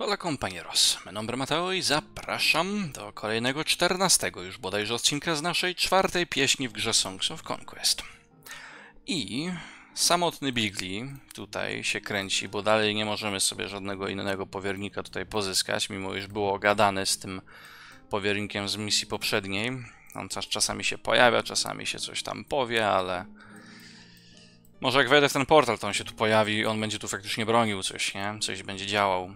Hola compañeros, my nombre Mateo i zapraszam do kolejnego 14 już bodajże odcinka z naszej 4. pieśni w grze Songs of Conquest. I samotny Bigli tutaj się kręci, bo dalej nie możemy sobie żadnego innego powiernika tutaj pozyskać, mimo iż było gadane z tym powiernikiem z misji poprzedniej. On czasami się pojawia, czasami się coś tam powie, ale... Może jak wejdę w ten portal, to on się tu pojawi, on będzie tu faktycznie bronił coś, nie? Coś będzie działał.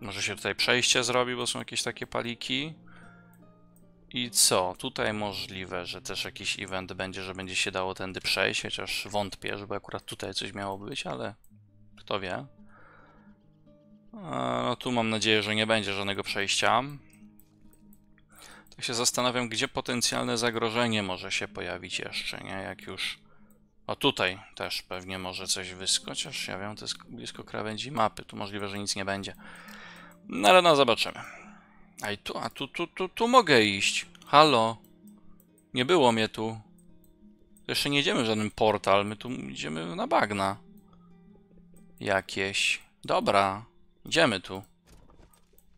Może się tutaj przejście zrobi, bo są jakieś takie paliki. I co? Tutaj możliwe, że też jakiś event będzie, że będzie się dało tędy przejść, chociaż wątpię, żeby akurat tutaj coś miało być, ale kto wie. No tu mam nadzieję, że nie będzie żadnego przejścia. Tak się zastanawiam, gdzie potencjalne zagrożenie może się pojawić jeszcze, nie? Jak już... O tutaj też pewnie może coś wyskoczyć, ja wiem, to jest blisko krawędzi mapy, tu możliwe, że nic nie będzie. No ale no, zobaczymy. A tu mogę iść. Halo. Nie było mnie tu. Jeszcze nie idziemy w żaden portal, my tu idziemy na bagna. Jakieś. Dobra, idziemy tu.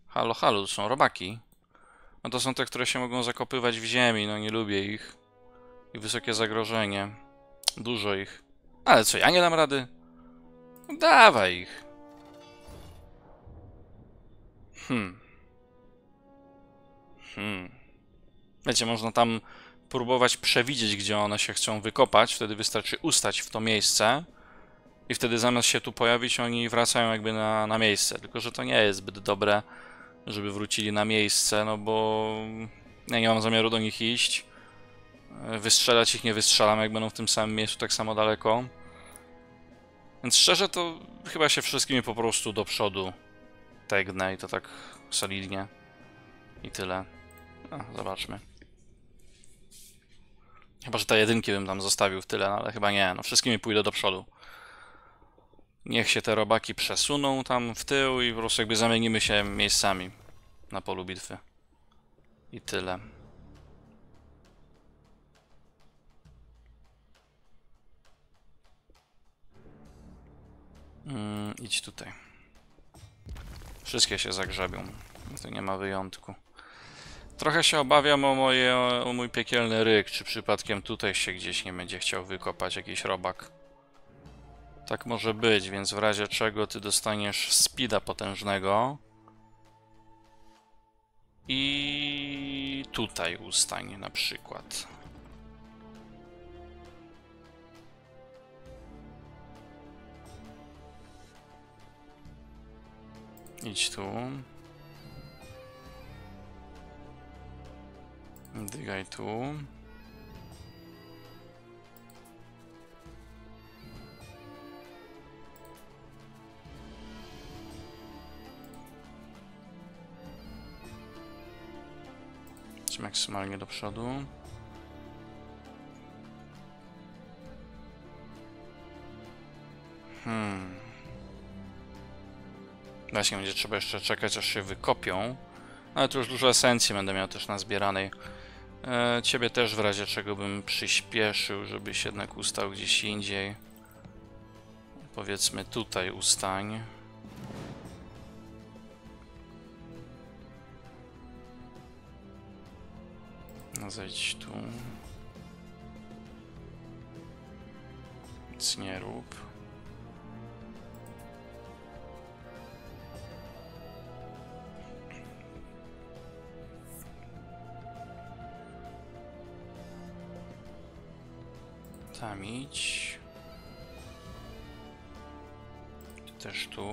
Halo, halo, tu są robaki. No to są te, które się mogą zakopywać w ziemi, no nie lubię ich. I wysokie zagrożenie. Dużo ich. Ale co, ja nie dam rady? No dawaj ich. Wiecie, można tam próbować przewidzieć, gdzie one się chcą wykopać. Wtedy wystarczy ustać w to miejsce. I wtedy zamiast się tu pojawić, oni wracają jakby na miejsce. Tylko że to nie jest zbyt dobre, żeby wrócili na miejsce, no bo... Ja nie mam zamiaru do nich iść. Wystrzelać ich nie wystrzelam, jak będą w tym samym miejscu, tak samo daleko. Więc szczerze to chyba się wszystkimi po prostu do przodu tegnę i to tak solidnie. I tyle. No, zobaczmy. Chyba, że te jedynki bym tam zostawił w tyle, no, ale chyba nie. No wszystkimi pójdę do przodu. Niech się te robaki przesuną tam w tył i po prostu jakby zamienimy się miejscami na polu bitwy. I tyle. Idź tutaj. Wszystkie się zagrzebią. To nie ma wyjątku. Trochę się obawiam o mój piekielny ryk, czy przypadkiem tutaj się gdzieś nie będzie chciał wykopać jakiś robak. Tak może być, więc w razie czego ty dostaniesz speeda potężnego. I tutaj ustań na przykład. Idź tu. Dygaj tu. Idź maksymalnie do przodu. Właśnie będzie trzeba jeszcze czekać, aż się wykopią. Ale tu już dużo esencji będę miał też na zbieranej. Ciebie też w razie czego bym przyspieszył, żebyś jednak ustał gdzieś indziej. Powiedzmy tutaj ustań. No zejdź tu. Nic nie rób. Tam idź. Ty też tu.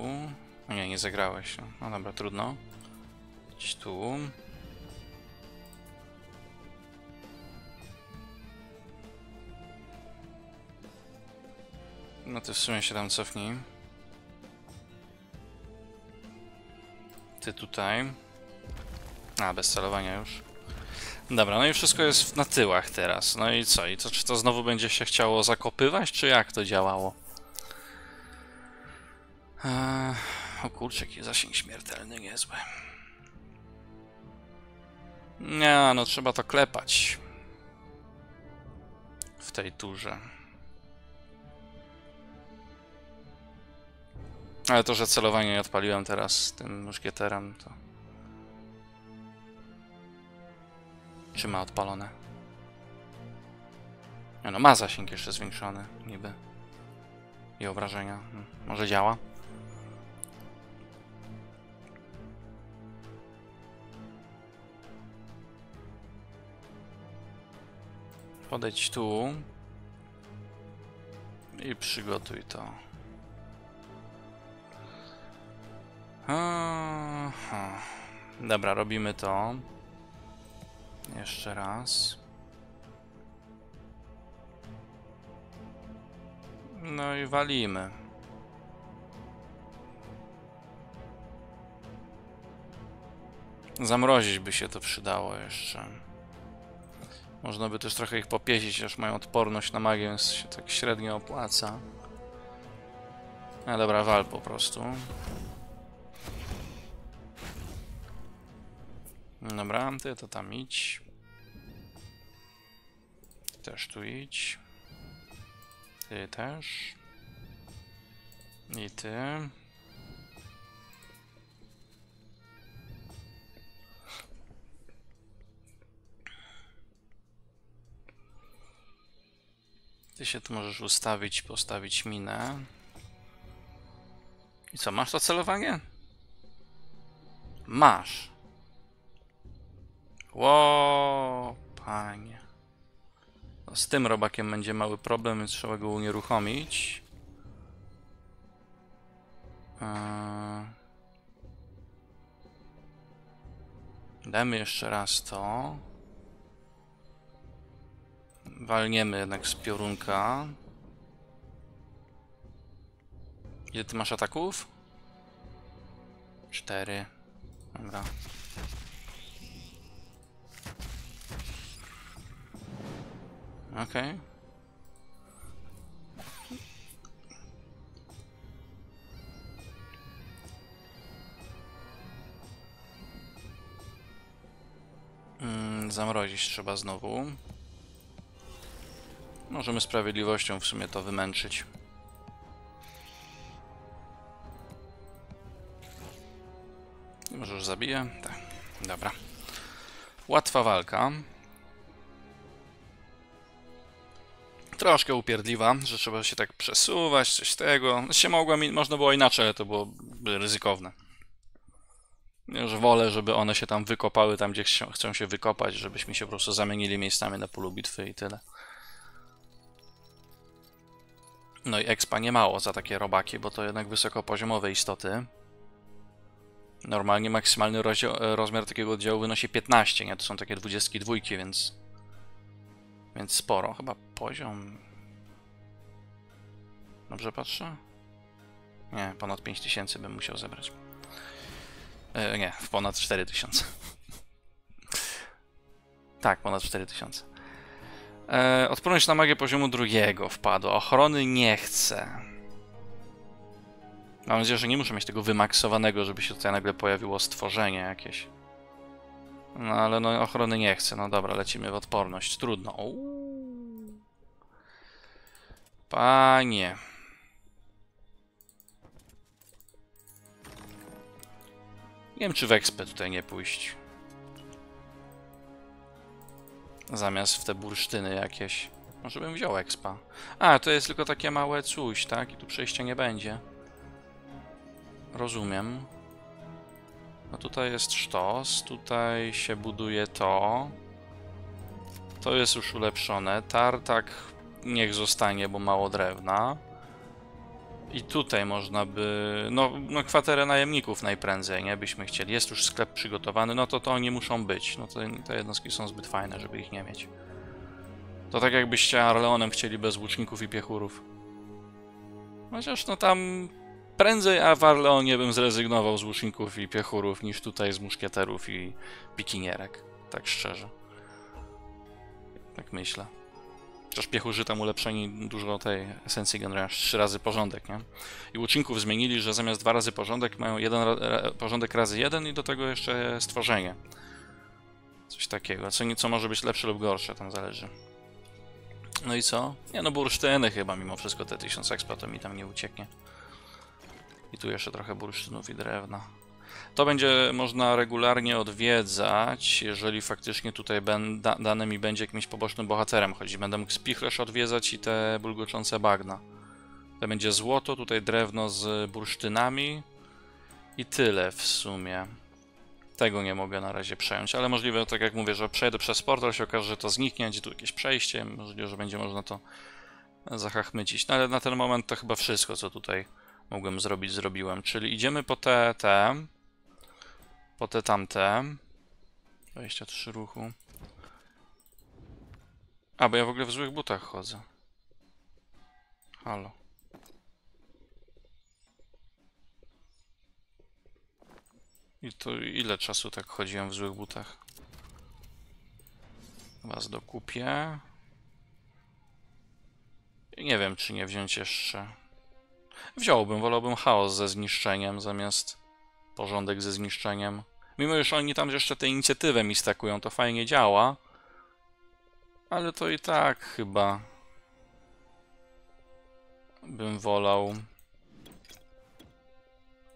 O nie, nie zagrałeś. No dobra, trudno. Idź tu. No ty w sumie się tam cofnij. Ty tutaj. A, bez celowania już. Dobra, no i wszystko jest na tyłach teraz. No i co? I to, czy to znowu będzie się chciało zakopywać, czy jak to działało? O kurczę, jaki zasięg śmiertelny niezły. Nie, no trzeba to klepać. W tej turze. Ale to, że celowanie nie odpaliłem teraz tym muszkieterem, to... Czy ma odpalone? Nie no, ma zasięg jeszcze zwiększony, niby. I obrażenia. Może działa? Podejdź tu. I przygotuj to. Aha. Dobra, robimy to. Jeszcze raz. No i walimy. Zamrozić by się to przydało jeszcze. Można by też trochę ich popieścić, aż mają odporność na magię, więc się tak średnio opłaca. No dobra, wal po prostu. Dobra, ty to tam idź. Też tu idź. Ty też. I ty. Ty się tu możesz ustawić, postawić minę. I co, masz to celowanie? Masz. Ło, panie. No z tym robakiem będzie mały problem, więc trzeba go unieruchomić. Damy jeszcze raz to. Walniemy jednak z piorunka. Ile ty masz ataków? 4. Dobra. Okej. Zamrozić trzeba znowu. Możemy sprawiedliwością w sumie to wymęczyć. Może już zabiję? Tak. Dobra. Łatwa walka. Troszkę upierdliwa, że trzeba się tak przesuwać, coś z tego. Się mogła, można było inaczej, ale to było ryzykowne. Już wolę, żeby one się tam wykopały, tam gdzie chcą się wykopać, żebyśmy się po prostu zamienili miejscami na polu bitwy i tyle. No i expa nie mało za takie robaki, bo to jednak wysokopoziomowe istoty. Normalnie maksymalny rozmiar takiego oddziału wynosi 15, nie? To są takie 22, więc sporo. Chyba poziom... Dobrze patrzę? Nie, ponad 5000 bym musiał zebrać. Nie, ponad 4000. Tak, ponad 4000. Odporność na magię poziomu 2 wpadła. Ochrony nie chcę. Mam nadzieję, że nie muszę mieć tego wymaksowanego, żeby się tutaj nagle pojawiło stworzenie jakieś. No ale no, ochrony nie chcę. No dobra, lecimy w odporność. Trudno. Uuu. Panie. Nie wiem, czy w ekspę tutaj nie pójść. Zamiast w te bursztyny jakieś. Może bym wziął expa. A, to jest tylko takie małe coś, tak? I tu przejścia nie będzie. Rozumiem. No tutaj jest sztos, tutaj się buduje to. To jest już ulepszone. Tartak niech zostanie, bo mało drewna. I tutaj można by... No kwaterę najemników najprędzej, nie? Byśmy chcieli. Jest już sklep przygotowany, no to oni muszą być. No to te jednostki są zbyt fajne, żeby ich nie mieć. To tak jakbyście Arleonem chcieli bez łuczników i piechurów. Chociaż no tam... Prędzej w Arleonie bym zrezygnował z łuczników i piechurów, niż tutaj z muszkieterów i pikinierek. Tak szczerze. Tak myślę. Chociaż piechurzy tam ulepszeni dużo tej esencji generują, 3 razy porządek, nie? I łuczników zmienili, że zamiast 2 razy porządek mają porządek razy 1 i do tego jeszcze stworzenie. Coś takiego, co może być lepsze lub gorsze, tam zależy. No i co? Nie no, bursztyny chyba mimo wszystko, te 1000 expa to mi tam nie ucieknie. I tu jeszcze trochę bursztynów i drewna. To będzie można regularnie odwiedzać, jeżeli faktycznie tutaj dane mi będzie jakimś pobocznym bohaterem chodzić. Będę mógł spichlerz odwiedzać i te bulgoczące bagna. To będzie złoto, tutaj drewno z bursztynami i tyle w sumie. Tego nie mogę na razie przejąć, ale możliwe, tak jak mówię, że przejdę przez portal, się okaże, że to zniknie, będzie tu jakieś przejście, możliwe, że będzie można to zahachmycić. No ale na ten moment to chyba wszystko, co tutaj mogłem zrobić, zrobiłem. Czyli idziemy po te tamte. 23 ruchu. A, bo ja w ogóle w złych butach chodzę. Halo. I to ile czasu tak chodziłem w złych butach? Was dokupię. I nie wiem, czy nie wziąć jeszcze. Wziąłbym, wolałbym chaos ze zniszczeniem zamiast porządek ze zniszczeniem. Mimo, że oni tam jeszcze tę inicjatywę mi stakują, to fajnie działa. Ale to i tak chyba bym wolał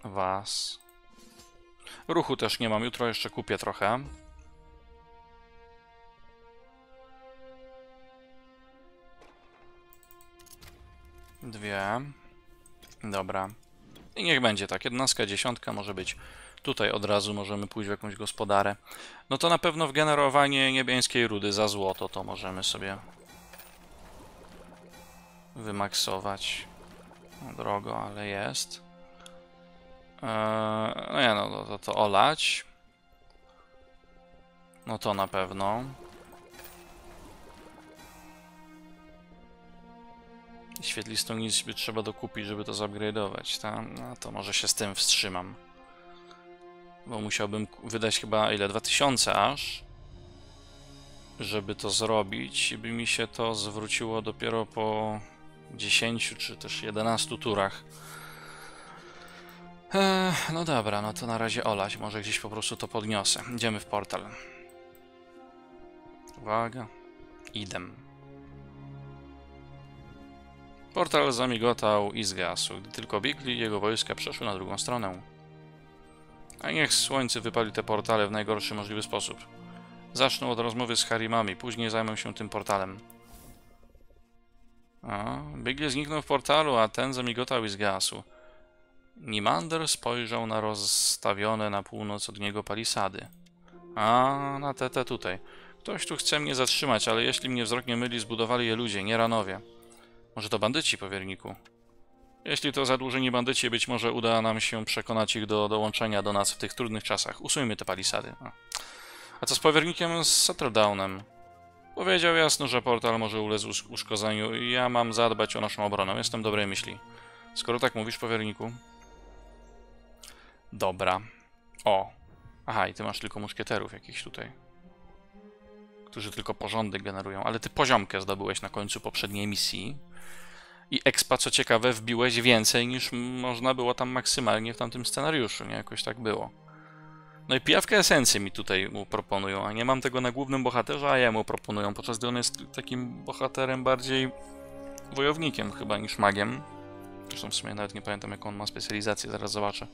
was. Ruchu też nie mam, jutro jeszcze kupię trochę. Dwie. Dobra. I niech będzie tak, 11, 10 może być. Tutaj od razu możemy pójść w jakąś gospodarę. No to na pewno w generowanie niebiańskiej rudy za złoto to możemy sobie wymaksować. No, drogo, ale jest. No ja no to olać. No to na pewno. Świetlistą nic by trzeba dokupić, żeby to zupgrade'ować, tak? No to może się z tym wstrzymam. Bo musiałbym wydać chyba ile? 2000 aż. Żeby to zrobić i by mi się to zwróciło dopiero po 10 czy też 11 turach. No dobra, no to na razie olać, może gdzieś po prostu to podniosę. Idziemy w portal. Uwaga. Idę. Portal zamigotał i zgasł, gdy tylko Bigli i jego wojska przeszły na drugą stronę. A niech słońce wypali te portale w najgorszy możliwy sposób. Zaczną od rozmowy z Harimami, później zajmę się tym portalem. Bigli zniknął w portalu, a ten zamigotał i zgasł. Nimander spojrzał na rozstawione na północ od niego palisady. A, na te tutaj. Ktoś tu chce mnie zatrzymać, ale jeśli mnie wzrok nie myli, zbudowali je ludzie, nie Ranowie. Może to bandyci, powierniku? Jeśli to zadłużeni bandyci, być może uda nam się przekonać ich do dołączenia do nas w tych trudnych czasach. Usuńmy te palisady. A co z powiernikiem z Sutterdownem? Powiedział jasno, że portal może ulec uszkodzeniu i ja mam zadbać o naszą obronę. Jestem dobrej myśli. Skoro tak mówisz, powierniku... Dobra. O. Aha, i ty masz tylko muszkieterów jakichś tutaj. Którzy tylko porządek generują. Ale ty poziomkę zdobyłeś na końcu poprzedniej misji. I expa, co ciekawe, wbiłeś więcej niż można było tam maksymalnie w tamtym scenariuszu. Nie? Jakoś tak było. No i pijawkę esencji mi tutaj mu proponują. A nie mam tego na głównym bohaterze, a jemu proponują. Podczas gdy on jest takim bohaterem bardziej wojownikiem chyba niż magiem. Zresztą w sumie nawet nie pamiętam, jaką on ma specjalizację. Zaraz zobaczę.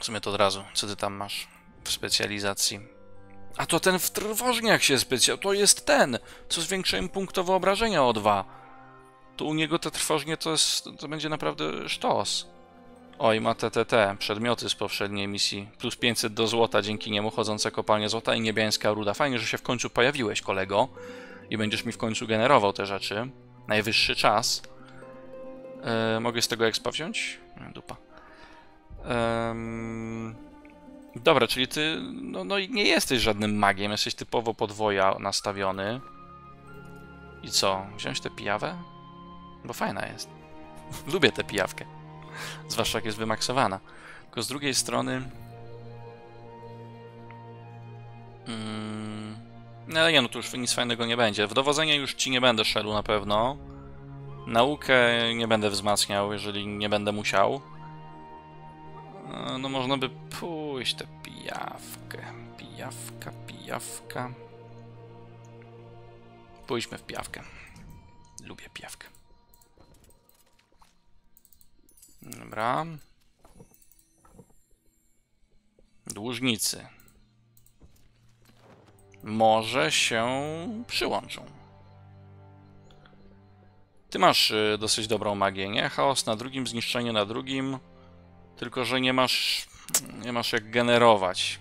W sumie to od razu, co ty tam masz w specjalizacji. A to ten w trwożniach się to jest ten, co zwiększa im punktowe obrażenia o 2. Tu u niego te trwożnie to będzie naprawdę sztos. Oj, ma te przedmioty z poprzedniej misji. Plus 500 do złota, dzięki niemu chodzące kopalnie złota i niebiańska ruda. Fajnie, że się w końcu pojawiłeś, kolego. I będziesz mi w końcu generował te rzeczy. Najwyższy czas. Mogę z tego expa wziąć? Dupa. Dobra, czyli ty no nie jesteś żadnym magiem, jesteś typowo podwoja nastawiony. I co? Wziąć tę pijawę? Bo fajna jest. Lubię tę pijawkę. Zwłaszcza jak jest wymaksowana. Tylko z drugiej strony... No nie, no tu już nic fajnego nie będzie. W dowodzenie już ci nie będę szedł na pewno. Naukę nie będę wzmacniał, jeżeli nie będę musiał. No można by pójść tę pijawkę. Pijawka. Pójdźmy w pijawkę. Lubię pijawkę. Dobra. Dłużnicy. Może się przyłączą. Ty masz dosyć dobrą magię, nie? Chaos na drugim, zniszczenie na drugim. Tylko że nie masz jak generować.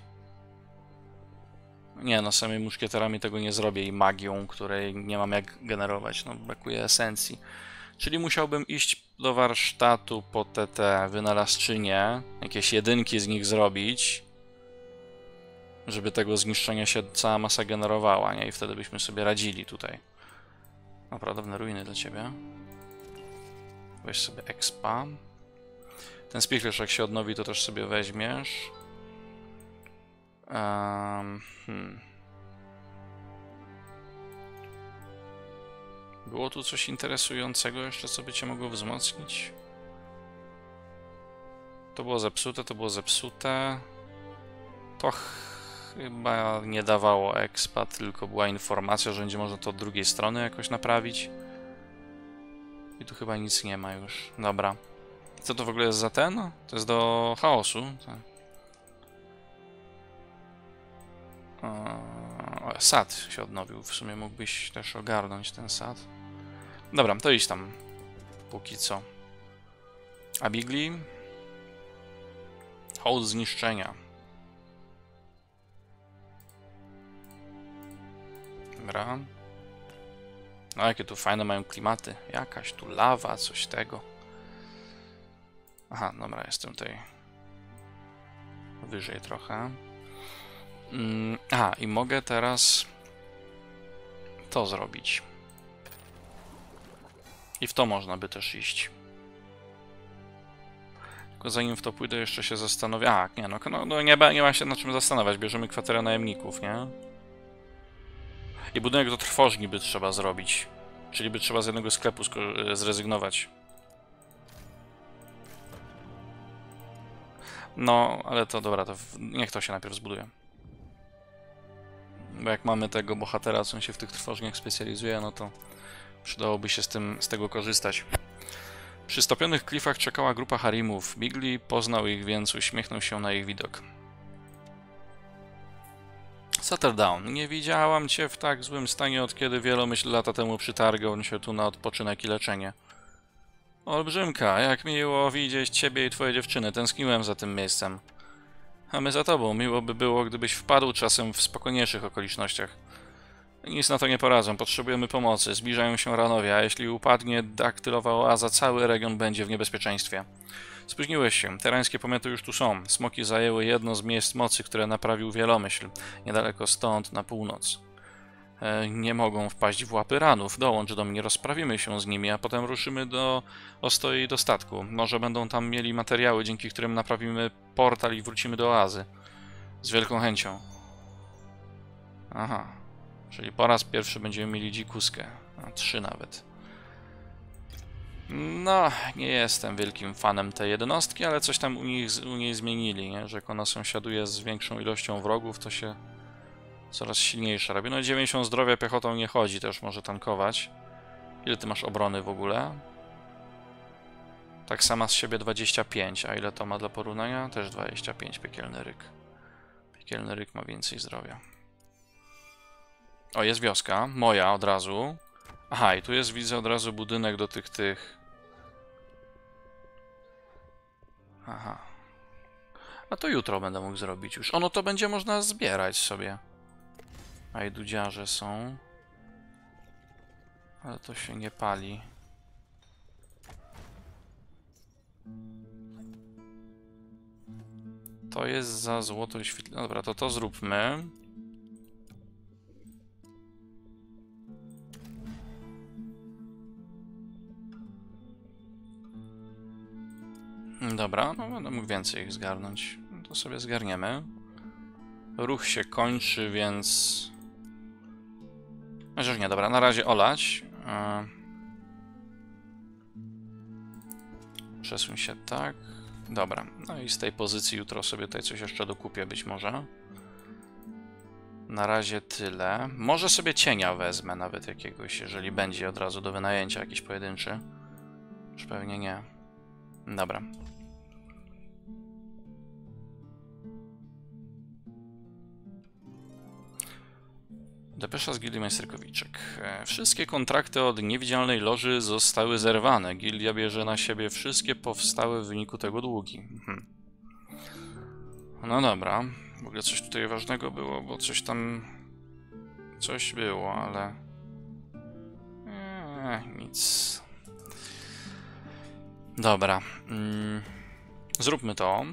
Nie, no samymi muszkieterami tego nie zrobię i magią, której nie mam jak generować. No brakuje esencji. Czyli musiałbym iść do warsztatu po te wynalazczynie, jakieś jedynki z nich zrobić, żeby tego zniszczenia się cała masa generowała, nie? I wtedy byśmy sobie radzili tutaj. Naprawdę ruiny dla ciebie. Weź sobie expa. Ten spichlerz jak się odnowi, to też sobie weźmiesz. Było tu coś interesującego jeszcze, co by cię mogło wzmocnić? To było zepsute, to było zepsute. To chyba nie dawało expa, tylko była informacja, że będzie można to od drugiej strony jakoś naprawić. I tu chyba nic nie ma już. Dobra. Co to w ogóle jest za ten? To jest do chaosu. Tak. Sad się odnowił. W sumie mógłbyś też ogarnąć ten sad. Dobra, to idź tam. Póki co. A Bigli? Hołd zniszczenia. Dobra. No jakie tu fajne mają klimaty. Jakaś tu lawa, coś tego. Aha, dobra, jestem tutaj wyżej trochę. I mogę teraz to zrobić. I w to można by też iść. Tylko zanim w to pójdę, jeszcze się zastanowię. Nie ma się na czym zastanawiać. Bierzemy kwaterę najemników, nie? I budynek do trwożni by trzeba zrobić. Czyli by trzeba z jednego sklepu zrezygnować. No, ale to dobra, to niech to się najpierw zbuduje. Bo jak mamy tego bohatera, co on się w tych trwożniach specjalizuje, no to przydałoby się z tego korzystać. Przy stopionych klifach czekała grupa harimów. Bigli poznał ich, więc uśmiechnął się na ich widok. Sutterdown. Nie widziałam cię w tak złym stanie, od kiedy wielomyśl lata temu przytargał on się tu na odpoczynek i leczenie. Olbrzymka, jak miło widzieć ciebie i twoje dziewczyny. Tęskniłem za tym miejscem. A my za tobą. Miło by było, gdybyś wpadł czasem w spokojniejszych okolicznościach. Nic na to nie poradzą. Potrzebujemy pomocy. Zbliżają się Ranowie, a jeśli upadnie daktylowa oaza, cały region będzie w niebezpieczeństwie. Spóźniłeś się. Terańskie pomioty już tu są. Smoki zajęły jedno z miejsc mocy, które naprawił Wielomyśl. Niedaleko stąd, na północ. Nie mogą wpaść w łapy ranów. Dołącz do mnie, rozprawimy się z nimi, a potem ruszymy do Ostoi do statku. Może będą tam mieli materiały, dzięki którym naprawimy portal i wrócimy do oazy. Z wielką chęcią. Aha. Czyli po raz pierwszy będziemy mieli dzikuskę. A 3 nawet. No, nie jestem wielkim fanem tej jednostki, ale coś tam u niej zmienili, nie? Że jak ona sąsiaduje z większą ilością wrogów, to się... Coraz silniejsza robi. No 90 zdrowia piechotą nie chodzi, też może tankować. Ile ty masz obrony w ogóle? Tak sama z siebie 25, a ile to ma dla porównania? Też 25, piekielny ryk. Piekielny ryk ma więcej zdrowia. O, jest wioska, moja od razu. Aha, i tu jest, widzę od razu budynek do tych... Aha. A to jutro będę mógł zrobić już. Ono to będzie można zbierać sobie. A i dudziarze są. Ale to się nie pali. To jest za złoto i świetlne. Dobra, to zróbmy. Dobra, no będę mógł więcej ich zgarnąć. To sobie zgarniemy. Ruch się kończy, więc... Chociaż nie, dobra, na razie olać. Przesuń się tak. Dobra, no i z tej pozycji jutro sobie tutaj coś jeszcze dokupię być może. Na razie tyle. Może sobie cienia wezmę nawet jakiegoś, jeżeli będzie od razu do wynajęcia jakiś pojedynczy. Już pewnie nie. Dobra. Depesza z Gilii Majsterkowiczek. Wszystkie kontrakty od niewidzialnej loży zostały zerwane. Gilia bierze na siebie wszystkie powstałe w wyniku tego długi. No dobra. W ogóle coś tutaj ważnego było, bo coś tam... Coś było, ale... nic. Dobra. Zróbmy to.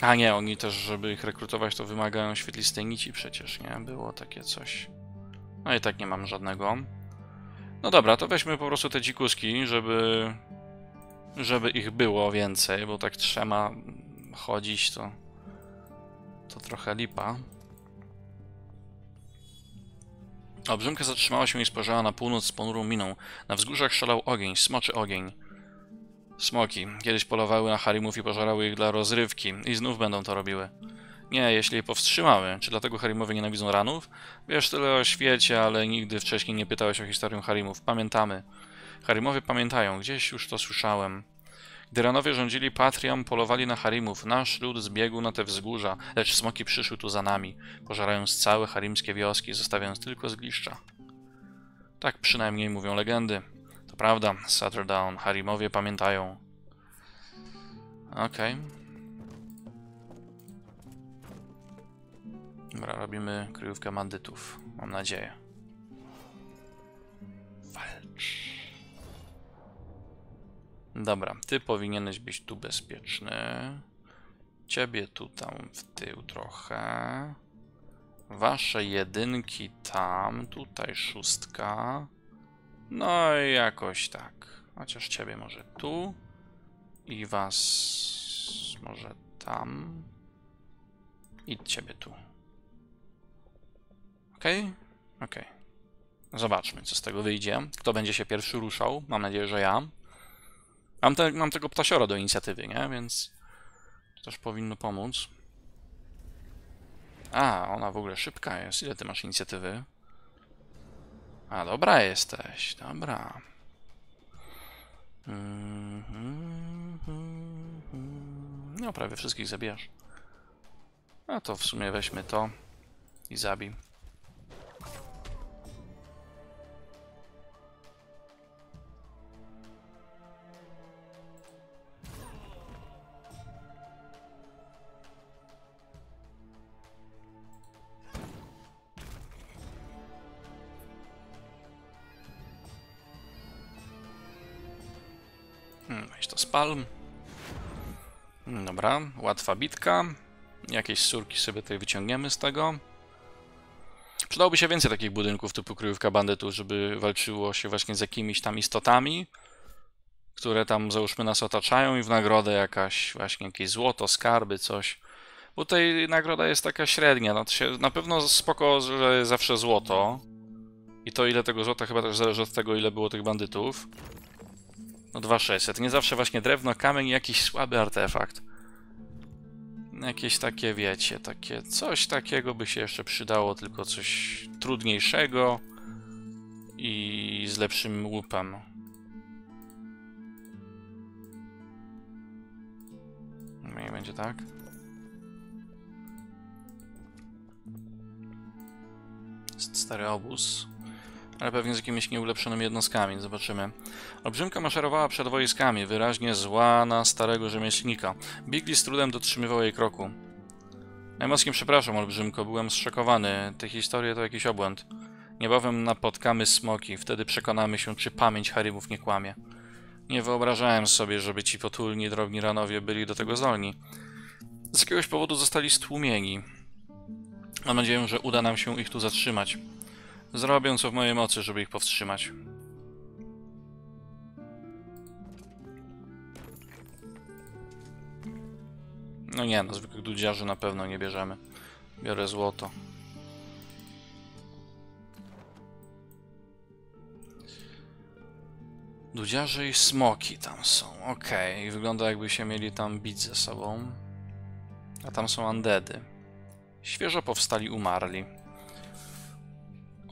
A nie, oni też, żeby ich rekrutować, to wymagają świetlistej nici przecież, nie? Było takie coś. No i tak nie mam żadnego. No dobra, to weźmy po prostu te dzikuski, żeby ich było więcej, bo tak trzema chodzić to trochę lipa. Olbrzymka zatrzymała się i spojrzała na północ z ponurą miną. Na wzgórzach szalał ogień, smoczy ogień. Smoki. Kiedyś polowały na harimów i pożerały ich dla rozrywki. I znów będą to robiły. Nie, jeśli je powstrzymały. Czy dlatego harimowie nienawidzą ranów? Wiesz tyle o świecie, ale nigdy wcześniej nie pytałeś o historię harimów. Pamiętamy. Harimowie pamiętają. Gdzieś już to słyszałem. Gdy ranowie rządzili Patrium, polowali na harimów. Nasz lud zbiegł na te wzgórza, lecz smoki przyszły tu za nami, pożerając całe harimskie wioski, zostawiając tylko zgliszcza. Tak przynajmniej mówią legendy. To prawda, Sutterdown, harimowie pamiętają. Okej. Dobra, robimy kryjówkę bandytów, mam nadzieję. Walcz. Dobra, ty powinieneś być tu bezpieczny. Ciebie tu tam w tył trochę. Wasze jedynki tam, tutaj szóstka. No i jakoś tak. Chociaż ciebie może tu. I was może tam. I ciebie tu. Okej? Okej. Zobaczmy, co z tego wyjdzie. Kto będzie się pierwszy ruszał? Mam nadzieję, że ja. Mam tego ptasiora do inicjatywy, nie? Więc to też powinno pomóc. A, ona w ogóle szybka jest. Ile ty masz inicjatywy? A, dobra jesteś. Dobra. No, prawie wszystkich zabijasz. A to w sumie weźmy to i zabij. Weź to spal. Dobra, łatwa bitka. Jakieś surki sobie tutaj wyciągniemy z tego. Przydałoby się więcej takich budynków typu kryjówka bandytów, żeby walczyło się właśnie z jakimiś tam istotami, które tam załóżmy nas otaczają i w nagrodę jakaś właśnie jakieś złoto, skarby, coś. Bo tutaj nagroda jest taka średnia. No to się, na pewno spoko, że jest zawsze złoto. I to ile tego złota chyba też zależy od tego, ile było tych bandytów. No 2600. Nie zawsze właśnie drewno, kamień i jakiś słaby artefakt. Jakieś takie, wiecie, takie... Coś takiego by się jeszcze przydało, tylko coś trudniejszego i z lepszym łupem. Niech będzie tak. Jest stary obóz. Ale pewnie z jakimiś nieulepszonymi jednostkami, zobaczymy. Olbrzymka maszerowała przed wojskami, wyraźnie zła na starego rzemieślnika. Bigli z trudem dotrzymywał jej kroku. Najmocniej przepraszam, Olbrzymko, byłem zszokowany. Te historie to jakiś obłęd. Niebawem napotkamy smoki, wtedy przekonamy się, czy pamięć harimów nie kłamie. Nie wyobrażałem sobie, żeby ci potulni, drobni ranowie byli do tego zdolni. Z jakiegoś powodu zostali stłumieni. Mam nadzieję, że uda nam się ich tu zatrzymać. Zrobię co w mojej mocy, żeby ich powstrzymać. No nie, no zwykłych dudziarzy na pewno nie bierzemy. Biorę złoto. Dudziarze i smoki tam są. Okej, wygląda jakby się mieli tam bić ze sobą. A tam są undeady. Świeżo powstali umarli.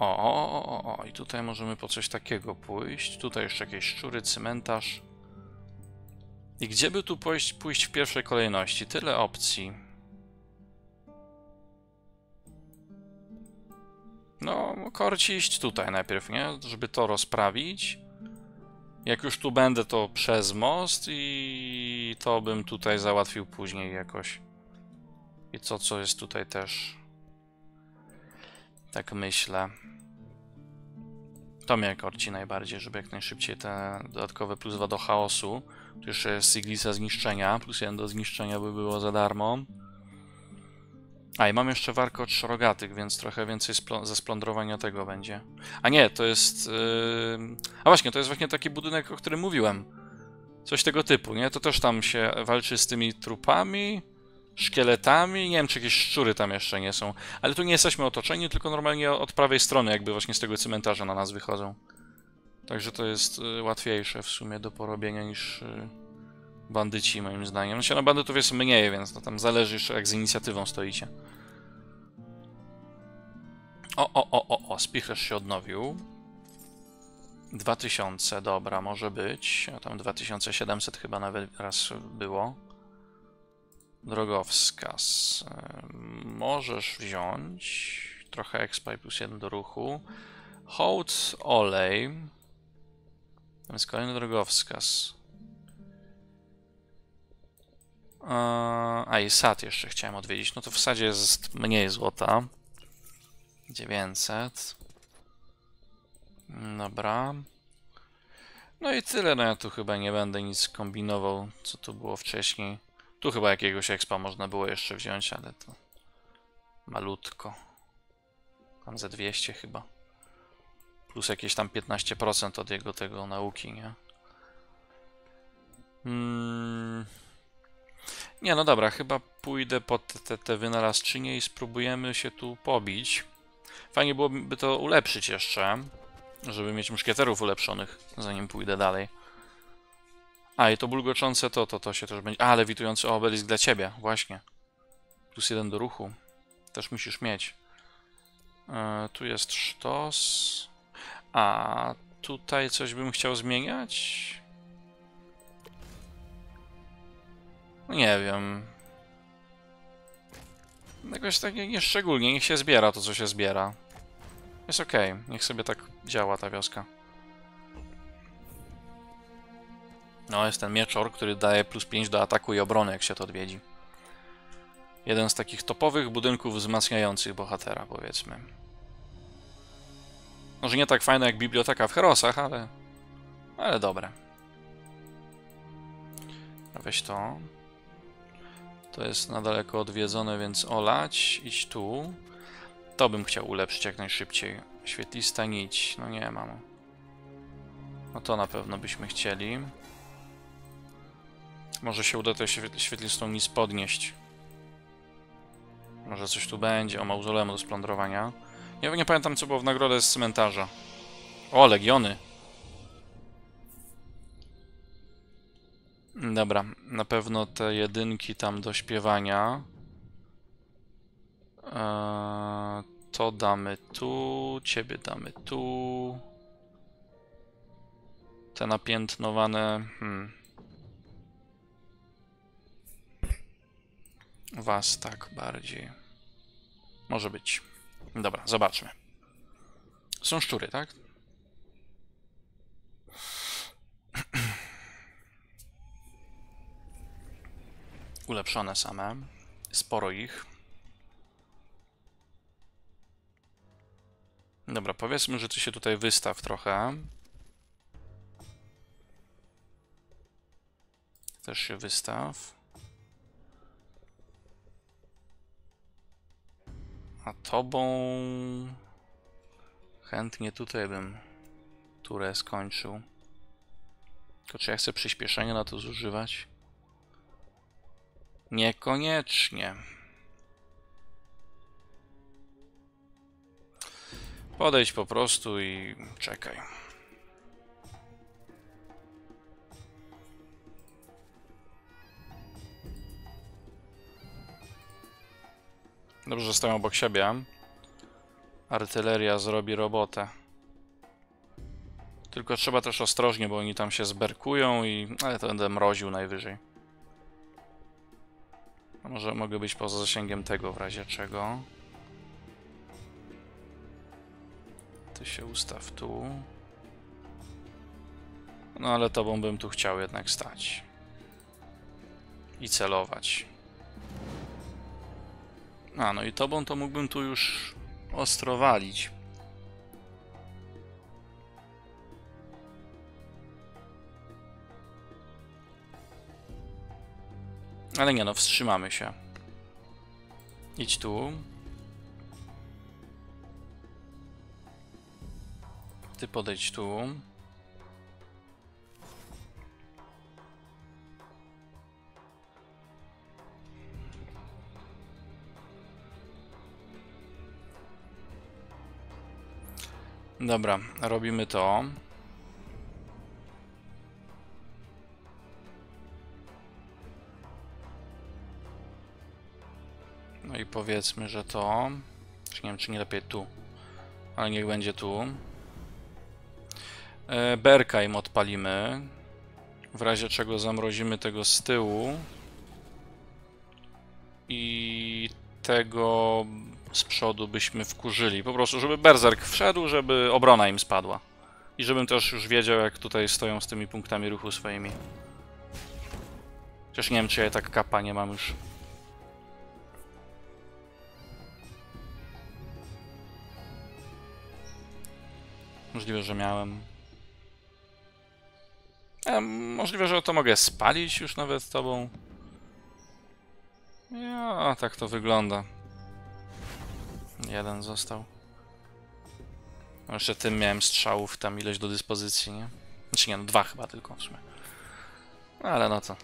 O, i tutaj możemy po coś takiego pójść. Tutaj jeszcze jakieś szczury, cmentarz. I gdzie by tu pójść w pierwszej kolejności? Tyle opcji. No, korci iść tutaj najpierw, nie? Żeby to rozprawić. Jak już tu będę, to przez most i to bym tutaj załatwił później jakoś. I to, co jest tutaj też. Tak myślę. To mnie korci najbardziej, żeby jak najszybciej te dodatkowe +2 do chaosu. Tu jeszcze jest Siglisa zniszczenia, +1 do zniszczenia by było za darmo. A i mam jeszcze warkę od szorogatych, więc trochę więcej ze splądrowania tego będzie. A nie, to jest... A właśnie, to jest właśnie taki budynek, o którym mówiłem. Coś tego typu, nie? To też tam się walczy z tymi trupami, szkieletami. Nie wiem, czy jakieś szczury tam jeszcze nie są. Ale tu nie jesteśmy otoczeni, tylko normalnie od prawej strony jakby właśnie z tego cmentarza na nas wychodzą. Także to jest łatwiejsze w sumie do porobienia niż bandyci, moim zdaniem. No się na bandytów jest mniej, więc no tam zależy jeszcze jak z inicjatywą stoicie. O, spichlerz się odnowił. 2000, dobra, może być. A tam 2700 chyba nawet raz było. Drogowskaz. Możesz wziąć trochę expa i +1 do ruchu. Hołd, olej. Tam jest kolejny drogowskaz. A i sad jeszcze chciałem odwiedzić. No to w sadzie jest mniej złota. 900. Dobra. No i tyle. No ja tu chyba nie będę nic kombinował, co tu było wcześniej. Tu chyba jakiegoś expa można było jeszcze wziąć, ale to malutko. Tam ze 200 chyba. Plus jakieś tam 15% od jego tego nauki, nie? Nie, no dobra, chyba pójdę pod te wynalazczynie i spróbujemy się tu pobić. Fajnie byłoby to ulepszyć jeszcze, żeby mieć muszkieterów ulepszonych, zanim pójdę dalej. A, i to bulgoczące to się też będzie... A, lewitujący obelisk dla ciebie, właśnie. +1 do ruchu. Też musisz mieć. Tu jest sztos. A, tutaj coś bym chciał zmieniać? Nie wiem. Jakoś tak nieszczególnie, niech się zbiera to, co się zbiera. Jest okej, niech sobie tak działa ta wioska. No, jest ten mieczor, który daje +5 do ataku i obrony, jak się to odwiedzi. Jeden z takich topowych budynków wzmacniających bohatera, powiedzmy. Może nie tak fajne jak biblioteka w Herosach, ale dobre. Weź to. To jest na daleko odwiedzone, więc olać, idź tu. To bym chciał ulepszyć jak najszybciej. Świetlista nić, no nie mam. No to na pewno byśmy chcieli. Może się uda tę świetlistą nic podnieść. Może coś tu będzie, o mauzoleum do splądrowania. Ja nie pamiętam, co było w nagrodę z cmentarza. O, legiony! Dobra, na pewno te jedynki tam do śpiewania. To damy tu, ciebie damy tu. Te napiętnowane... Was tak bardziej. Może być. Dobra, zobaczmy. Są szczury, tak? Ulepszone same. Sporo ich. Dobra, powiedzmy, że ty się tutaj wystaw trochę. Też się wystaw. A tobą... Chętnie tutaj bym turę skończył. Tylko czy ja chcę przyspieszenia na to zużywać? Niekoniecznie. Podejdź po prostu i czekaj. Dobrze, że stoją obok siebie. Artyleria zrobi robotę. Tylko trzeba też ostrożnie, bo oni tam się zberkują i... ale to będę mroził najwyżej. A może mogę być poza zasięgiem tego w razie czego. Ty się ustaw tu. No ale tobą bym tu chciał jednak stać. I celować. A no i tobą to mógłbym tu już ostro walić. Ale nie no, wstrzymamy się. Idź tu. Ty podejdź tu. Dobra, robimy to. No i powiedzmy, że to... Czy nie wiem, czy nie lepiej tu. Ale niech będzie tu. Berka im odpalimy. W razie czego zamrozimy tego z tyłu. I tego... z przodu byśmy wkurzyli. Po prostu, żeby berserk wszedł, żeby obrona im spadła. I żebym też już wiedział, jak tutaj stoją z tymi punktami ruchu swoimi. Chociaż nie wiem, czy ja tak kapa nie mam już. Możliwe, że miałem. Możliwe, że to mogę spalić już nawet z tobą. Ja, tak to wygląda. Jeden został. Jeszcze tym miałem strzałów tam ileś do dyspozycji, nie? Znaczy nie, no dwa chyba tylko w sumie. Ale no co.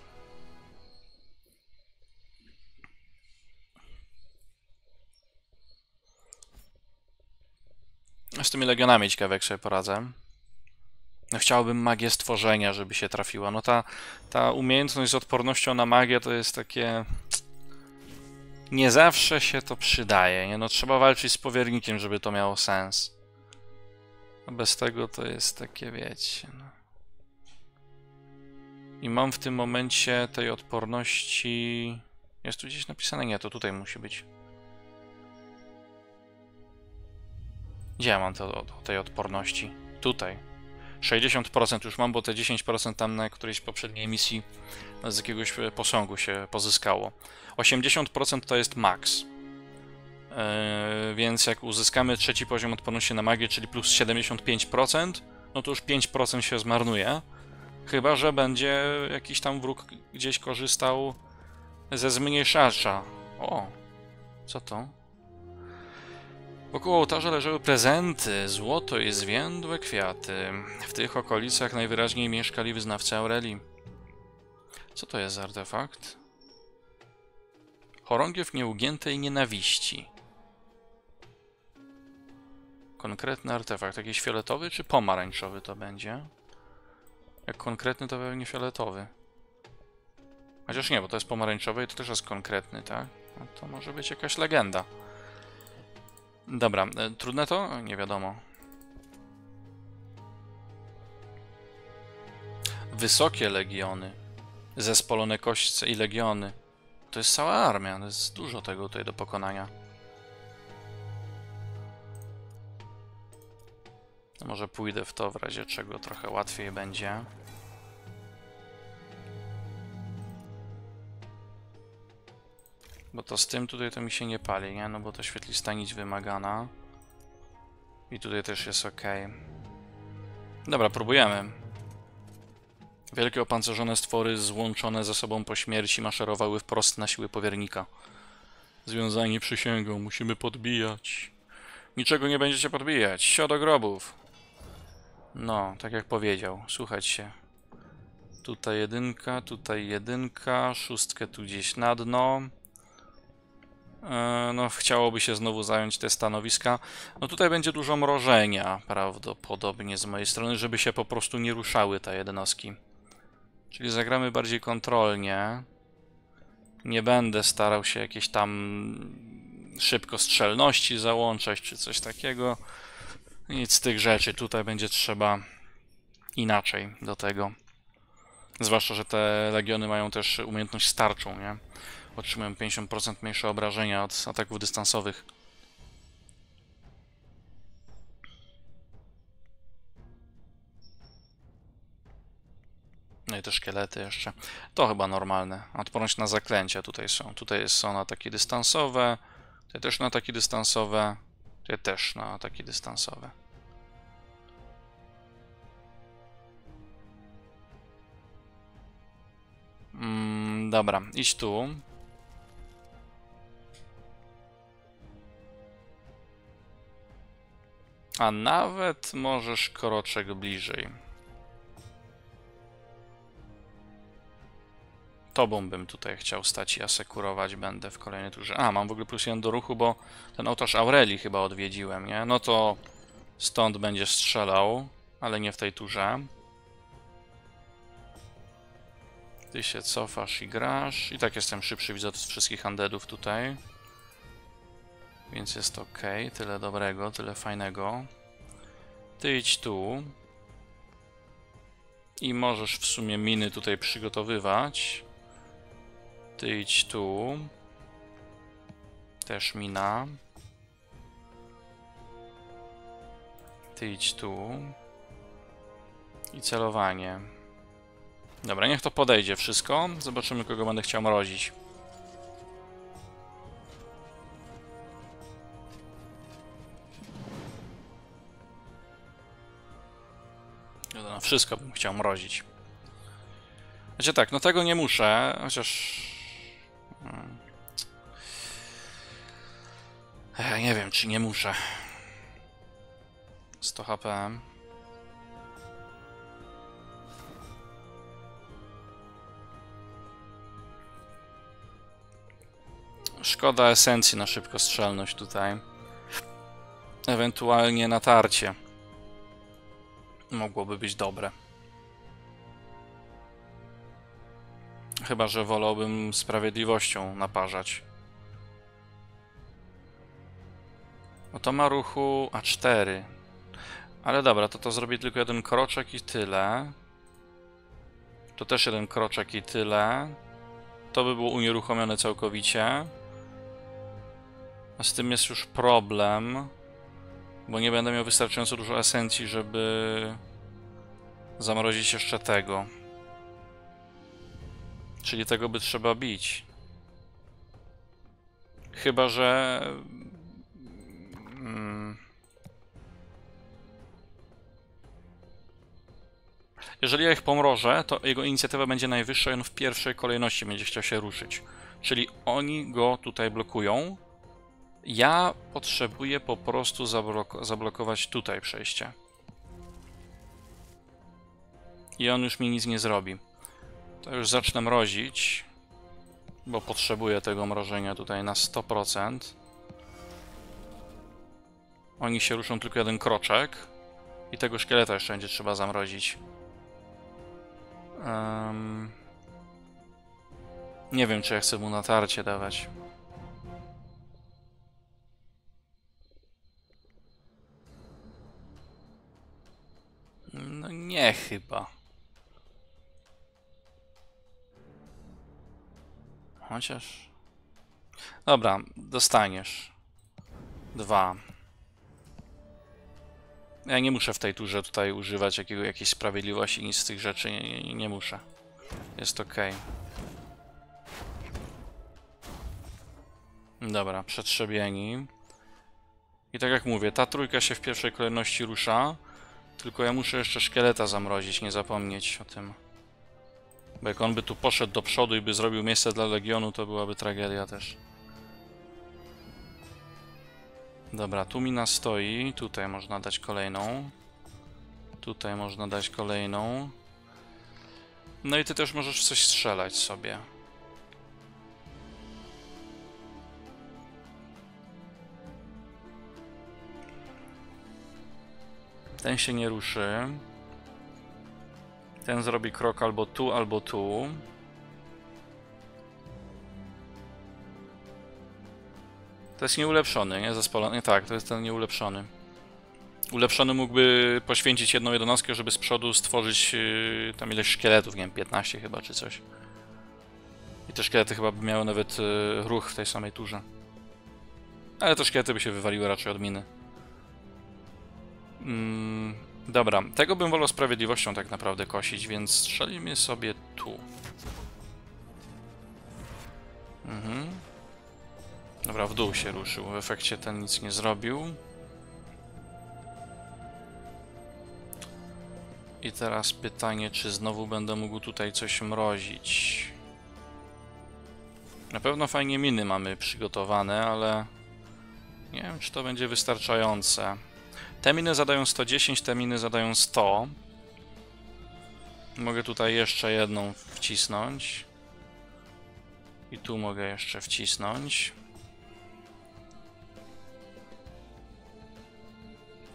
Z tymi legionami ciekawe jak sobie poradzę. No chciałbym magię stworzenia, żeby się trafiła. No ta umiejętność z odpornością na magię to jest takie... Nie zawsze się to przydaje, nie? No trzeba walczyć z powiernikiem, żeby to miało sens. Bez tego to jest takie, wiecie... No. I mam w tym momencie tej odporności... Jest tu gdzieś napisane? Nie, to tutaj musi być. Gdzie ja mam tej odporności? Tutaj. 60% już mam, bo te 10% tam na którejś poprzedniej emisji z jakiegoś posągu się pozyskało. 80% to jest max. Więc jak uzyskamy trzeci poziom odporności na magię, czyli plus 75%, no to już 5% się zmarnuje. Chyba że będzie jakiś tam wróg gdzieś korzystał ze zmniejszacza. O, co to? Wokół ołtarza leżały prezenty, złoto i zwiędłe kwiaty. W tych okolicach najwyraźniej mieszkali wyznawcy Aurelii. Co to jest za artefakt? Chorągiew nieugiętej nienawiści. Konkretny artefakt. Jakiś fioletowy czy pomarańczowy to będzie? Jak konkretny to pewnie fioletowy. Chociaż nie, bo to jest pomarańczowy i to też jest konkretny, tak? No to może być jakaś legenda. Dobra, trudne to? Nie wiadomo. Wysokie legiony. Zespolone kośćce i legiony. To jest cała armia, to jest dużo tego tutaj do pokonania. Może pójdę w to, w razie czego trochę łatwiej będzie. Bo to z tym tutaj to mi się nie pali, nie? No bo to świetlista nić wymagana. I tutaj też jest ok. Dobra, próbujemy. Wielkie opancerzone stwory złączone ze sobą po śmierci maszerowały wprost na siły powiernika. Związani przysięgą, musimy podbijać. Niczego nie będziecie podbijać, sio do grobów. No, tak jak powiedział, słuchać się. Tutaj jedynka, szóstkę tu gdzieś na dno. No, chciałoby się znowu zająć te stanowiska. No tutaj będzie dużo mrożenia prawdopodobnie z mojej strony, żeby się po prostu nie ruszały te jednostki. Czyli zagramy bardziej kontrolnie. Nie będę starał się jakieś tam szybkostrzelności załączać czy coś takiego. Nic z tych rzeczy. Tutaj będzie trzeba inaczej do tego. Zwłaszcza, że te legiony mają też umiejętność z tarczą, nie? Otrzymują 50% mniejsze obrażenia od ataków dystansowych. No i te szkielety jeszcze. To chyba normalne. Odporność na zaklęcia tutaj są. Tutaj są na ataki dystansowe. Tutaj też na ataki dystansowe. Tutaj też na ataki dystansowe. Dobra, idź tu. A nawet możesz kroczek bliżej. Tobą bym tutaj chciał stać i asekurować będę w kolejnej turze. A, mam w ogóle plus 1 do ruchu, bo ten ołtarz Aurelii chyba odwiedziłem, nie? No to stąd będziesz strzelał, ale nie w tej turze. Ty się cofasz i grasz. I tak jestem szybszy, widzę, od wszystkich undeadów tutaj. Więc jest ok. Tyle dobrego, tyle fajnego. Ty idź tu. I możesz w sumie miny tutaj przygotowywać. Ty idź tu. Też mina. Ty idź tu. I celowanie. Dobra, niech to podejdzie wszystko. Zobaczymy, kogo będę chciał mrozić. No, wszystko bym chciał mrozić. Znaczy tak, no tego nie muszę, chociaż... nie wiem, czy nie muszę. 100 HP. Szkoda esencji na szybkostrzelność tutaj. Ewentualnie natarcie. Mogłoby być dobre. Chyba że wolałbym sprawiedliwością naparzać. No to ma ruchu A4. Ale dobra, to zrobię tylko jeden kroczek i tyle. To też jeden kroczek i tyle. To by było unieruchomione całkowicie. A z tym jest już problem, bo nie będę miał wystarczająco dużo esencji, żeby zamrozić jeszcze tego. Czyli tego by trzeba bić. Chyba że... Jeżeli ja ich pomrożę, to jego inicjatywa będzie najwyższa i on w pierwszej kolejności będzie chciał się ruszyć. Czyli oni go tutaj blokują. Ja potrzebuję po prostu zablokować tutaj przejście. I on już mi nic nie zrobi. To już zacznę mrozić, bo potrzebuję tego mrożenia tutaj na 100%. Oni się ruszą tylko jeden kroczek. I tego szkieleta jeszcze będzie trzeba zamrozić. Nie wiem, czy ja chcę mu natarcie dawać. No nie chyba. Chociaż... Dobra, dostaniesz. 2. Ja nie muszę w tej turze tutaj używać jakiejś sprawiedliwości, nic z tych rzeczy nie muszę. Jest ok. Dobra, przetrzebieni. I tak jak mówię, ta trójka się w pierwszej kolejności rusza. Tylko ja muszę jeszcze szkieleta zamrozić, nie zapomnieć o tym. Bo jak on by tu poszedł do przodu i by zrobił miejsce dla Legionu, to byłaby tragedia też. Dobra, tu mina stoi, tutaj można dać kolejną. Tutaj można dać kolejną. No i ty też możesz coś strzelać sobie. Ten się nie ruszy. Ten zrobi krok albo tu, albo tu. To jest nieulepszony, nie? Zespolony. Tak, to jest ten nieulepszony. Ulepszony mógłby poświęcić jedną jedenastkę, żeby z przodu stworzyć tam ileś szkieletów, nie wiem, 15 chyba czy coś. I te szkielety chyba by miały nawet ruch w tej samej turze. Ale te szkielety by się wywaliły raczej od miny. Dobra, tego bym wolał sprawiedliwością tak naprawdę kosić, więc strzelimy sobie tu. Dobra, w dół się ruszył. W efekcie ten nic nie zrobił. I teraz pytanie, czy znowu będę mógł tutaj coś mrozić. Na pewno fajnie miny mamy przygotowane, ale nie wiem, czy to będzie wystarczające. Te miny zadają 110, te miny zadają 100. Mogę tutaj jeszcze jedną wcisnąć. I tu mogę jeszcze wcisnąć.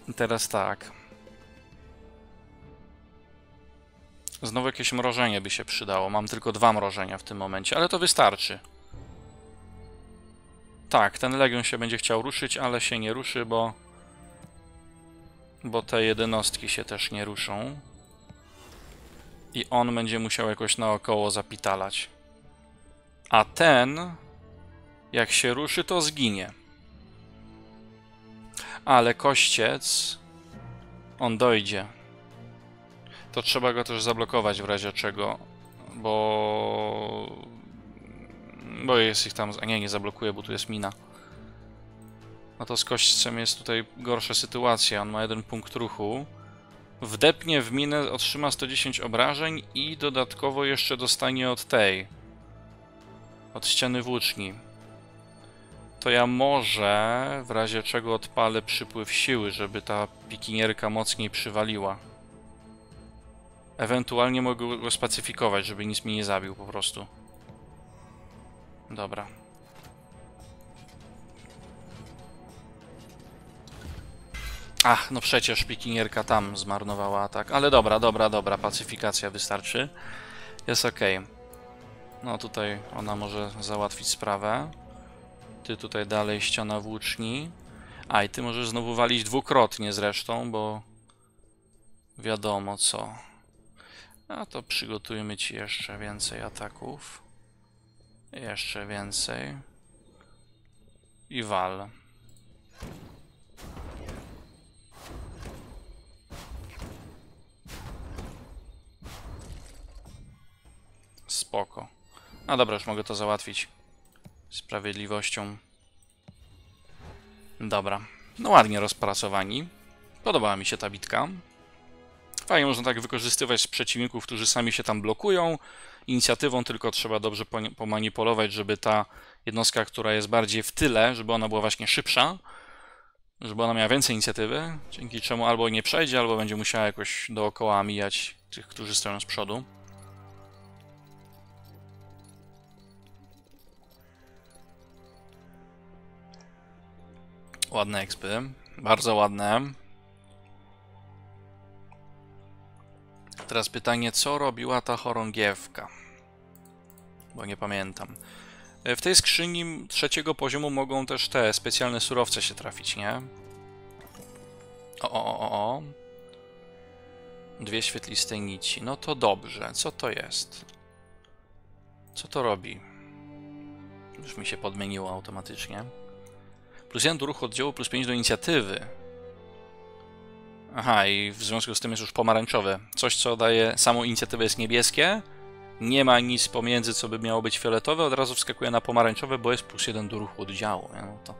I teraz tak. Znowu jakieś mrożenie by się przydało. Mam tylko 2 mrożenia w tym momencie, ale to wystarczy. Tak, ten legion się będzie chciał ruszyć, ale się nie ruszy, bo te jedenastki się też nie ruszą. I on będzie musiał jakoś naokoło zapitalać. A ten, jak się ruszy, to zginie. Ale kościec, on dojdzie. To trzeba go też zablokować w razie czego, bo jest ich tam... Nie zablokuję, bo tu jest mina. No to z kośćcem jest tutaj gorsza sytuacja. On ma 1 punkt ruchu. Wdepnie w minę, otrzyma 110 obrażeń i dodatkowo jeszcze dostanie od tej. Od ściany włóczni. To ja może w razie czego odpalę przypływ siły, żeby ta pikinierka mocniej przywaliła. Ewentualnie mogę go spacyfikować, żeby nic mi nie zabił po prostu. Dobra. Ach, no przecież pikinierka tam zmarnowała atak. Ale dobra, pacyfikacja wystarczy. Jest ok. No tutaj ona może załatwić sprawę. Ty tutaj dalej ściana włóczni. A i ty możesz znowu walić dwukrotnie zresztą, bo wiadomo co. A to przygotujmy ci jeszcze więcej ataków. Jeszcze więcej. I wal. Spoko. A dobra, już mogę to załatwić. Sprawiedliwością. Dobra. No ładnie rozpracowani. Podobała mi się ta bitka. Fajnie można tak wykorzystywać przeciwników, którzy sami się tam blokują. Inicjatywą tylko trzeba dobrze pomanipulować, żeby ta jednostka, która jest bardziej w tyle, żeby ona była właśnie szybsza, żeby ona miała więcej inicjatywy, dzięki czemu albo nie przejdzie, albo będzie musiała jakoś dookoła mijać tych, którzy stoją z przodu. Ładne expy, bardzo ładne. Teraz pytanie, co robiła ta chorągiewka? Bo nie pamiętam. W tej skrzyni 3. poziomu mogą też te specjalne surowce się trafić, nie? O. 2 świetliste nici. No to dobrze. Co to jest? Co to robi? Już mi się podmieniło automatycznie. Plus 1 do ruchu oddziału, plus 5 do inicjatywy. Aha, i w związku z tym jest już pomarańczowy. Coś, co daje samą inicjatywę, jest niebieskie. Nie ma nic pomiędzy, co by miało być fioletowe. Od razu wskakuje na pomarańczowe, bo jest plus 1 do ruchu oddziału. No to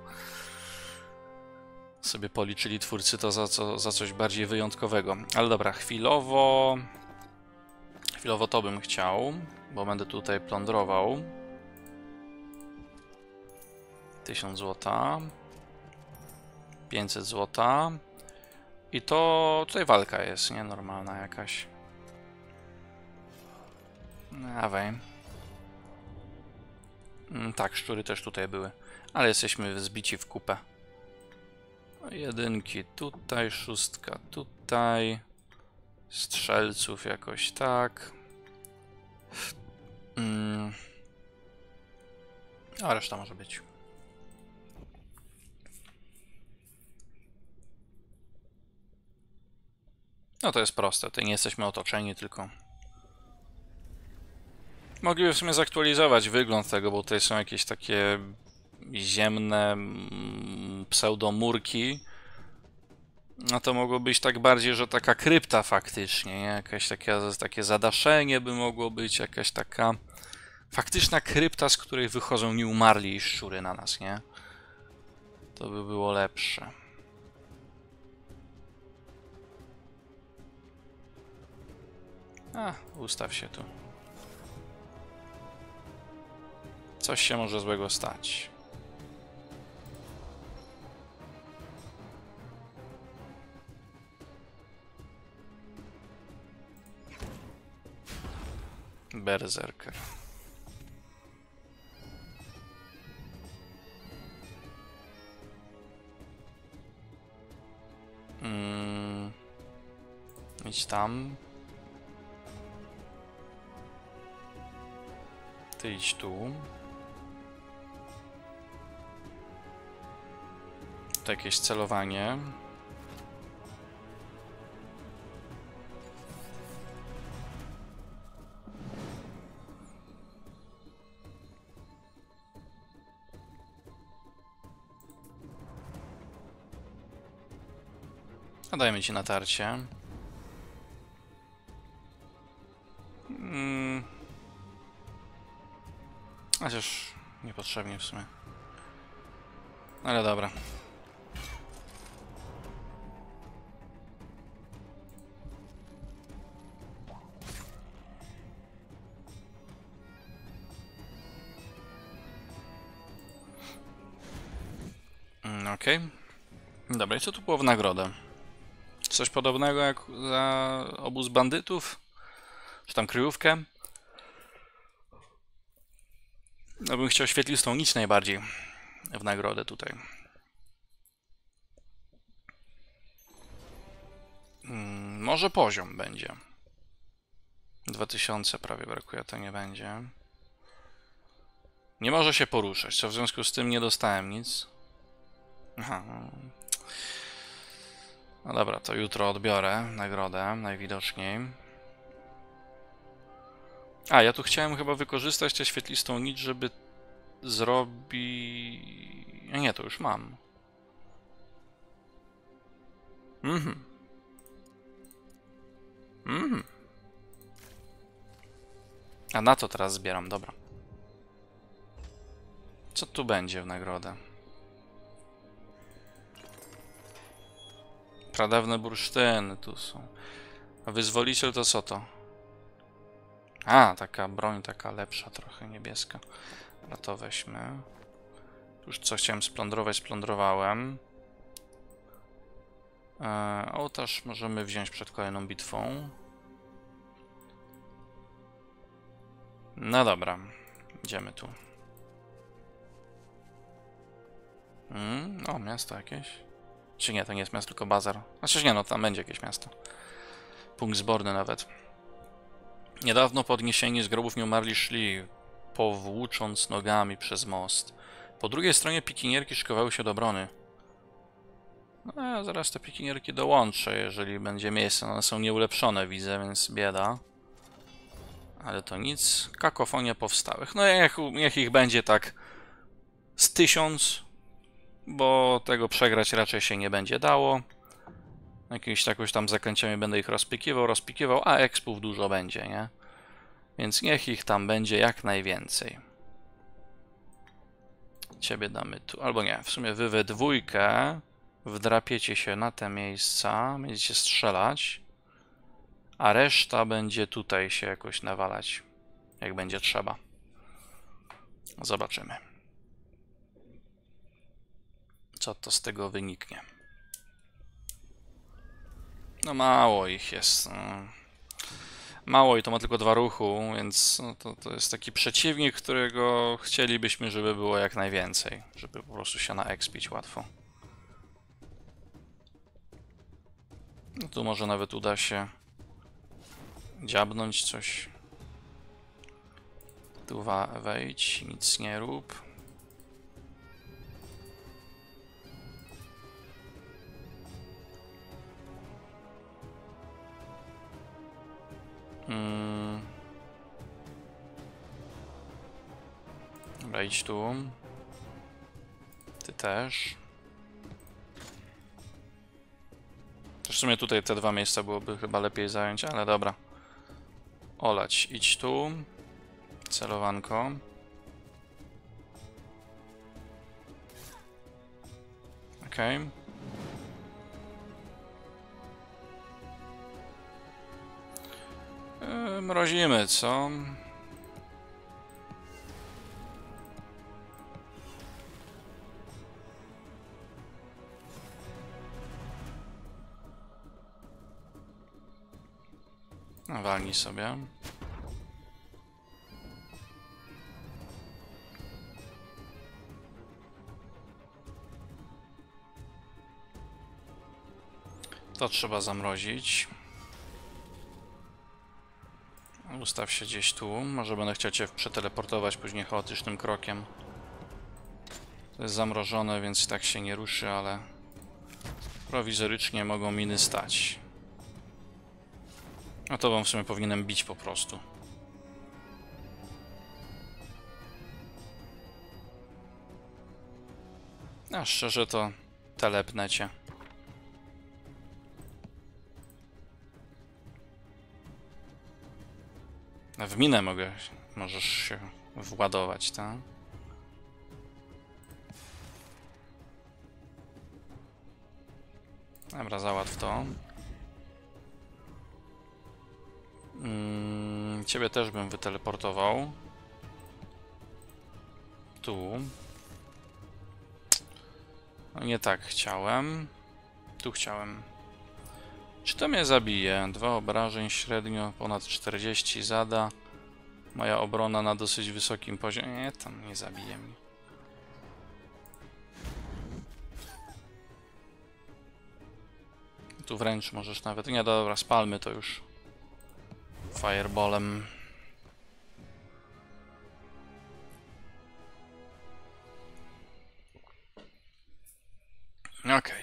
sobie policzyli twórcy to za coś bardziej wyjątkowego. Ale dobra, chwilowo... Chwilowo to bym chciał, bo będę tutaj plądrował. 1000 złota. 500 złota. I to tutaj walka jest, nie? Normalna jakaś. Dawaj. Tak, szczury też tutaj były. Ale jesteśmy zbici w kupę. Jedynki tutaj, 6 tutaj. Strzelców jakoś tak. A reszta może być. No to jest proste, tutaj nie jesteśmy otoczeni, tylko... Mogliby w sumie zaktualizować wygląd tego, bo tutaj są jakieś takie ziemne pseudomurki. No to mogło być tak bardziej, że taka krypta faktycznie, nie? Jakaś takie zadaszenie by mogło być, jakaś taka faktyczna krypta, z której wychodzą nieumarli i szczury na nas, nie? To by było lepsze. A, ustaw się tu. Coś się może złego stać. Berserker. Idź tam. Ty idź tu. To jakieś celowanie. A dajmy ci natarcie. Chociaż niepotrzebnie w sumie. Ale dobra. Okej. Dobra, i co tu było w nagrodę? Coś podobnego jak za obóz bandytów? Czy tam kryjówkę? No bym chciał świetlistą nic najbardziej w nagrodę tutaj. Może poziom będzie. 2000 prawie brakuje, to nie będzie. Nie może się poruszać, co w związku z tym nie dostałem nic. Aha. No dobra, to jutro odbiorę nagrodę, najwidoczniej. A, ja tu chciałem chyba wykorzystać tę świetlistą nit, żeby zrobić... Nie, to już mam. A na to teraz zbieram, dobra. Co tu będzie w nagrodę? Pradawne bursztyny tu są. A wyzwoliciel to co to? A, taka broń, taka lepsza, trochę niebieska. No to weźmy. Już co chciałem splądrować, splądrowałem. Ołtarz możemy wziąć przed kolejną bitwą. No dobra, idziemy tu. O, miasto jakieś. Czy nie, to nie jest miasto, tylko bazar. Znaczy nie, no tam będzie jakieś miasto. Punkt zborny nawet. Niedawno podniesieni z grobów nieumarli szli, powłócząc nogami przez most. Po drugiej stronie pikinierki szykowały się do obrony. No ja zaraz te pikinierki dołączę, jeżeli będzie miejsce. One są nieulepszone, widzę, więc bieda. Ale to nic. Kakofonie powstałych. No niech ich będzie tak z 1000... Bo tego przegrać raczej się nie będzie dało. Jakimiś jakoś tam zakręciami będę ich rozpikiwał, a expów dużo będzie, nie? Więc niech ich tam będzie jak najwięcej. Ciebie damy tu, albo nie, w sumie wy we dwójkę wdrapiecie się na te miejsca, będziecie strzelać, a reszta będzie tutaj się jakoś nawalać, jak będzie trzeba. Zobaczymy. Co to z tego wyniknie? No mało ich jest. No. Mało i to ma tylko 2 ruchu, więc no to jest taki przeciwnik, którego chcielibyśmy, żeby było jak najwięcej. Żeby po prostu się naexpić łatwo. No tu może nawet uda się dziabnąć coś. Tu wejdź, nic nie rób. Dobra, idź tu. Ty też. W sumie tutaj te dwa miejsca byłoby chyba lepiej zająć, ale dobra. Olać, idź tu. Celowanko. Okej. Okay. Mrozimy, co? No, walnij sobie. To trzeba zamrozić. Ustaw się gdzieś tu. Może będę chciał cię przeteleportować później chaotycznym krokiem. To jest zamrożone, więc tak się nie ruszy, ale prowizorycznie mogą miny stać. No to wam w sumie powinienem bić po prostu. A szczerze to telepnę cię. W minę mogę, możesz się władować, tak? Dobra, załatw to. Ciebie też bym wyteleportował. Tu. No nie tak chciałem. Tu chciałem. Czy to mnie zabije? 2 obrażeń średnio, ponad 40 zada. Moja obrona na dosyć wysokim poziomie. Nie, tam nie zabije mnie. Tu wręcz możesz nawet... Nie, dobra, spalmy to już. Fireballem. Okej. Okay.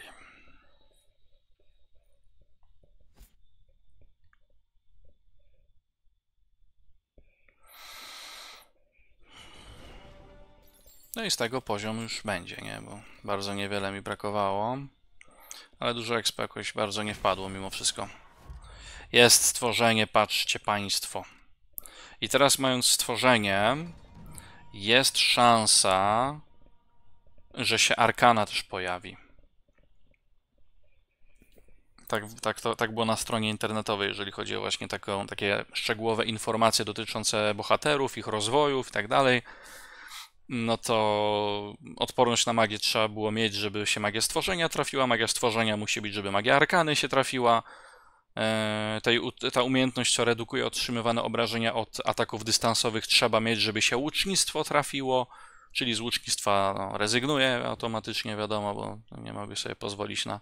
No i z tego poziom już będzie, nie? Bo bardzo niewiele mi brakowało. Ale dużo expa jakoś bardzo nie wpadło mimo wszystko. Jest stworzenie, patrzcie państwo. I teraz mając stworzenie, jest szansa, że się arkana też pojawi. Tak było na stronie internetowej, jeżeli chodzi o właśnie takie szczegółowe informacje dotyczące bohaterów, ich rozwojów i tak dalej. No to odporność na magię trzeba było mieć, żeby się magia stworzenia trafiła. Magia stworzenia musi być, żeby magia arkany się trafiła. Ta umiejętność, co redukuje otrzymywane obrażenia od ataków dystansowych, trzeba mieć, żeby się łucznictwo trafiło, czyli z łucznictwa no, rezygnuję automatycznie, wiadomo, bo nie mogę sobie pozwolić na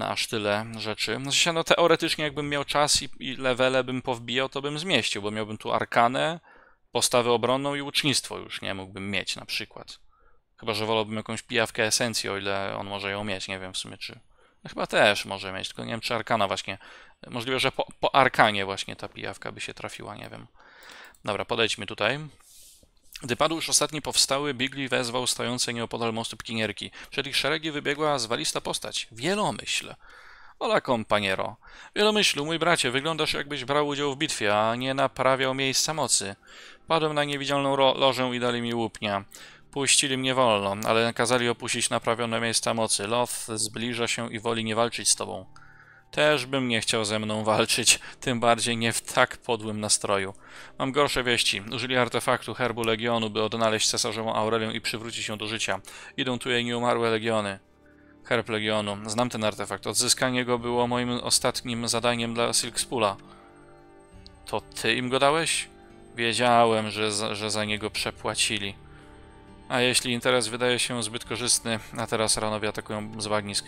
aż tyle rzeczy. Znaczy, no, teoretycznie jakbym miał czas i levele bym powbijał, to bym zmieścił, bo miałbym tu arkanę, postawę obronną i łucznictwo już nie mógłbym mieć na przykład. Chyba że wolałbym jakąś pijawkę esencji, o ile on może ją mieć, nie wiem w sumie czy... No chyba też może mieć, tylko nie wiem czy arkana właśnie, możliwe, że po arkanie właśnie ta pijawka by się trafiła, nie wiem. Dobra, podejdźmy tutaj. Gdy padł już ostatni powstały, Bigli wezwał stojące nieopodal mostu pikinierki. Przed ich szeregi wybiegła zwalista postać. Wielomyśl. Ola kompaniero. Wielomyślu, mój bracie, wyglądasz jakbyś brał udział w bitwie, a nie naprawiał miejsca mocy. Padłem na niewidzialną lożę i dali mi łupnia. Puścili mnie wolno, ale kazali opuścić naprawione miejsca mocy. Loth zbliża się i woli nie walczyć z tobą. Też bym nie chciał ze mną walczyć, tym bardziej nie w tak podłym nastroju. Mam gorsze wieści. Użyli artefaktu herbu Legionu, by odnaleźć cesarzową Aurelię i przywrócić ją do życia. Idą tu jej nieumarłe legiony. Herb Legionu. Znam ten artefakt. Odzyskanie go było moim ostatnim zadaniem dla Silkspula. To ty im go dałeś? Wiedziałem, że za niego przepłacili. A jeśli interes wydaje się zbyt korzystny, a teraz Ranowie atakują z bagnisk.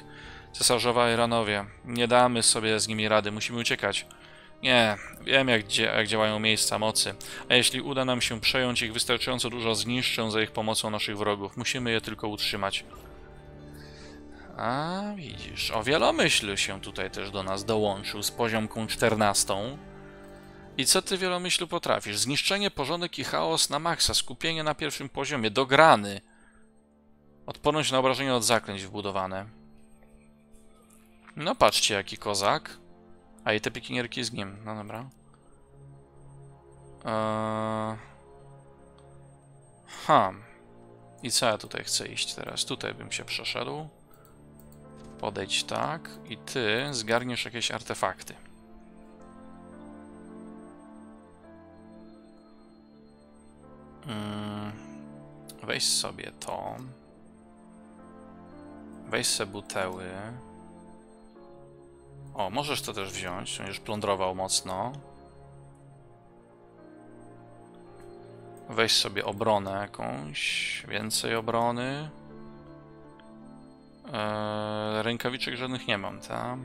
Cesarzowa i Ranowie, nie damy sobie z nimi rady, musimy uciekać. Nie, wiem jak działają miejsca mocy, a jeśli uda nam się przejąć ich wystarczająco dużo, zniszczą za ich pomocą naszych wrogów. Musimy je tylko utrzymać. A widzisz, o Wielomyśl się tutaj też do nas dołączył z poziomką 14. I co ty, Wielomyślu, potrafisz? Zniszczenie, porządek i chaos na maksa, skupienie na pierwszym poziomie, dograny. Odporność na obrażenia od zaklęć wbudowane. No patrzcie, jaki kozak. A i te pikinierki z nim, no dobra. I co ja tutaj chcę iść teraz? Tutaj bym się przeszedł. Podejdź tak i ty zgarniesz jakieś artefakty. Weź sobie to. Weź sobie buteły. O, możesz to też wziąć, on już plądrował mocno. Weź sobie obronę jakąś, więcej obrony. Rękawiczek żadnych nie mam, tak?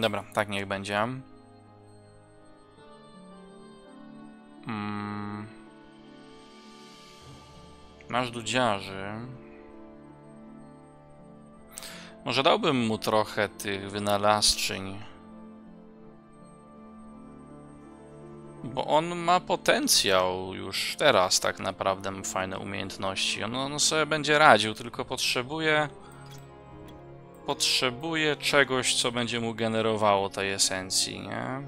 Dobra, tak niech będzie. Masz dudziarzy. Może dałbym mu trochę tych wynalazczyń. Bo on ma potencjał już teraz, tak naprawdę ma fajne umiejętności. On sobie będzie radził, tylko potrzebuje... Potrzebuje czegoś, co będzie mu generowało tej esencji, nie?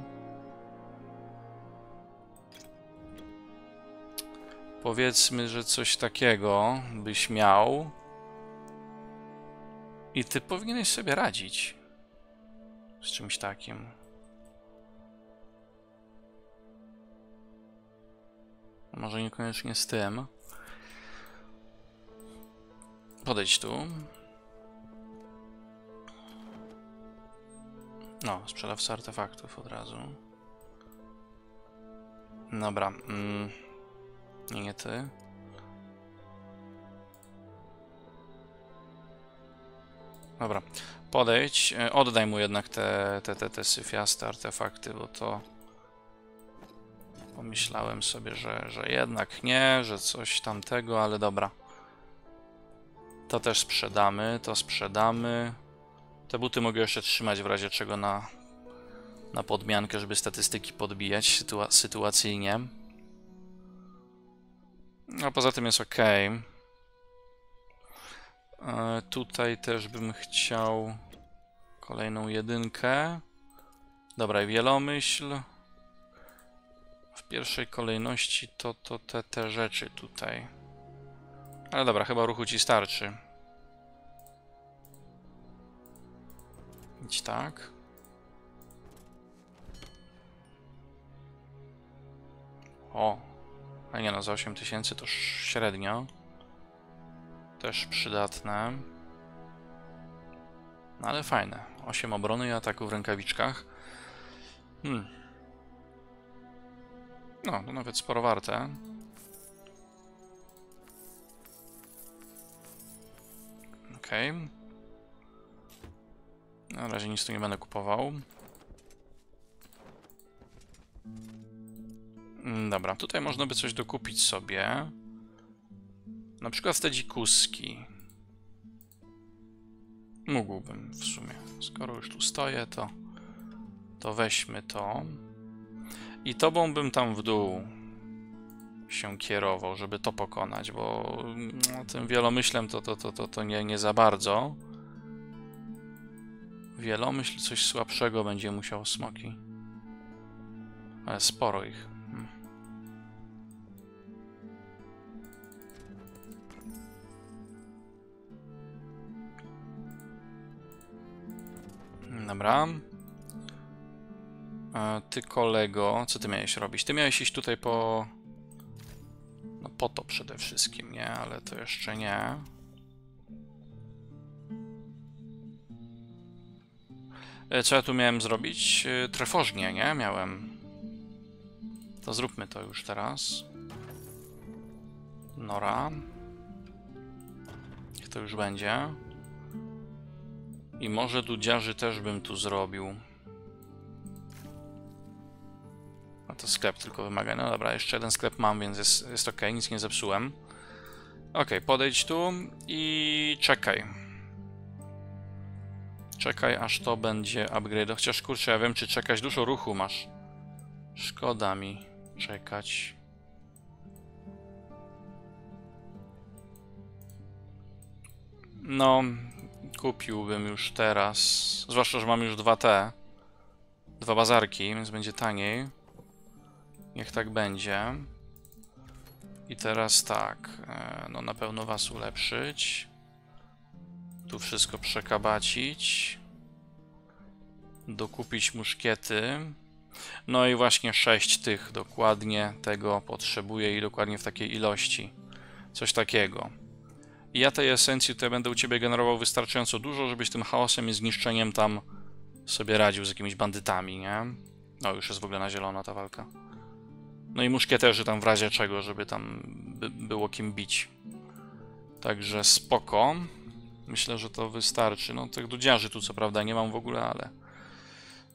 Powiedzmy, że coś takiego byś miał. I ty powinieneś sobie radzić z czymś takim. Może niekoniecznie z tym. Podejdź tu. No, sprzedawca artefaktów od razu. Dobra. Nie ty. Dobra. Podejdź. Oddaj mu jednak te syfiaste artefakty, bo to... Pomyślałem sobie, że jednak nie, że coś tamtego, ale dobra. To też sprzedamy, to sprzedamy. Te buty mogę jeszcze trzymać w razie czego na podmiankę, żeby statystyki podbijać sytuacyjnie. A poza tym jest ok. Tutaj też bym chciał kolejną jedynkę. Dobra, Wielomyśl. W pierwszej kolejności to te rzeczy tutaj. Ale dobra, chyba ruchu ci starczy. Idź tak. O, a nie no, za 8000 to średnio. Też przydatne. No ale fajne. 8 obrony i ataku w rękawiczkach. No, to nawet sporo warte. Okej. Na razie nic tu nie będę kupował. Dobra, tutaj można by coś dokupić sobie. Na przykład te dzikuski. Mógłbym w sumie. Skoro już tu stoję, to weźmy to. I tobą bym tam w dół się kierował, żeby to pokonać, bo tym Wielomyślem to nie za bardzo. Wielomyśl coś słabszego będzie musiał smoki. Ale sporo ich. Dobra. A ty, kolego, co ty miałeś robić? Ty miałeś iść tutaj po... No po to przede wszystkim, nie? Ale to jeszcze nie. Co ja tu miałem zrobić? Trefożnie, nie? Miałem. To zróbmy to już teraz. Nora. Niech to już będzie. I może dudziarzy też bym tu zrobił. A to sklep tylko wymaga. No dobra, jeszcze jeden sklep mam, więc jest ok, nic nie zepsułem. Ok, podejdź tu i czekaj. Czekaj, aż to będzie upgrade'o. Chociaż kurczę, ja wiem, czy czekać, dużo ruchu masz. Szkoda mi czekać. No, kupiłbym już teraz. Zwłaszcza, że mam już dwa bazarki, więc będzie taniej. Niech tak będzie. I teraz tak, no na pewno was ulepszyć. Tu wszystko przekabacić. Dokupić muszkiety. No i właśnie 6 tych, dokładnie tego potrzebuję i dokładnie w takiej ilości. Coś takiego. I ja tej esencji tutaj będę u ciebie generował wystarczająco dużo, żebyś tym chaosem i zniszczeniem tam sobie radził z jakimiś bandytami, nie? No już jest w ogóle na zielono ta walka. No i muszkieterzy tam w razie czego, żeby tam było kim bić. Także spoko. Myślę, że to wystarczy. No tych dudziarzy tu co prawda nie mam w ogóle,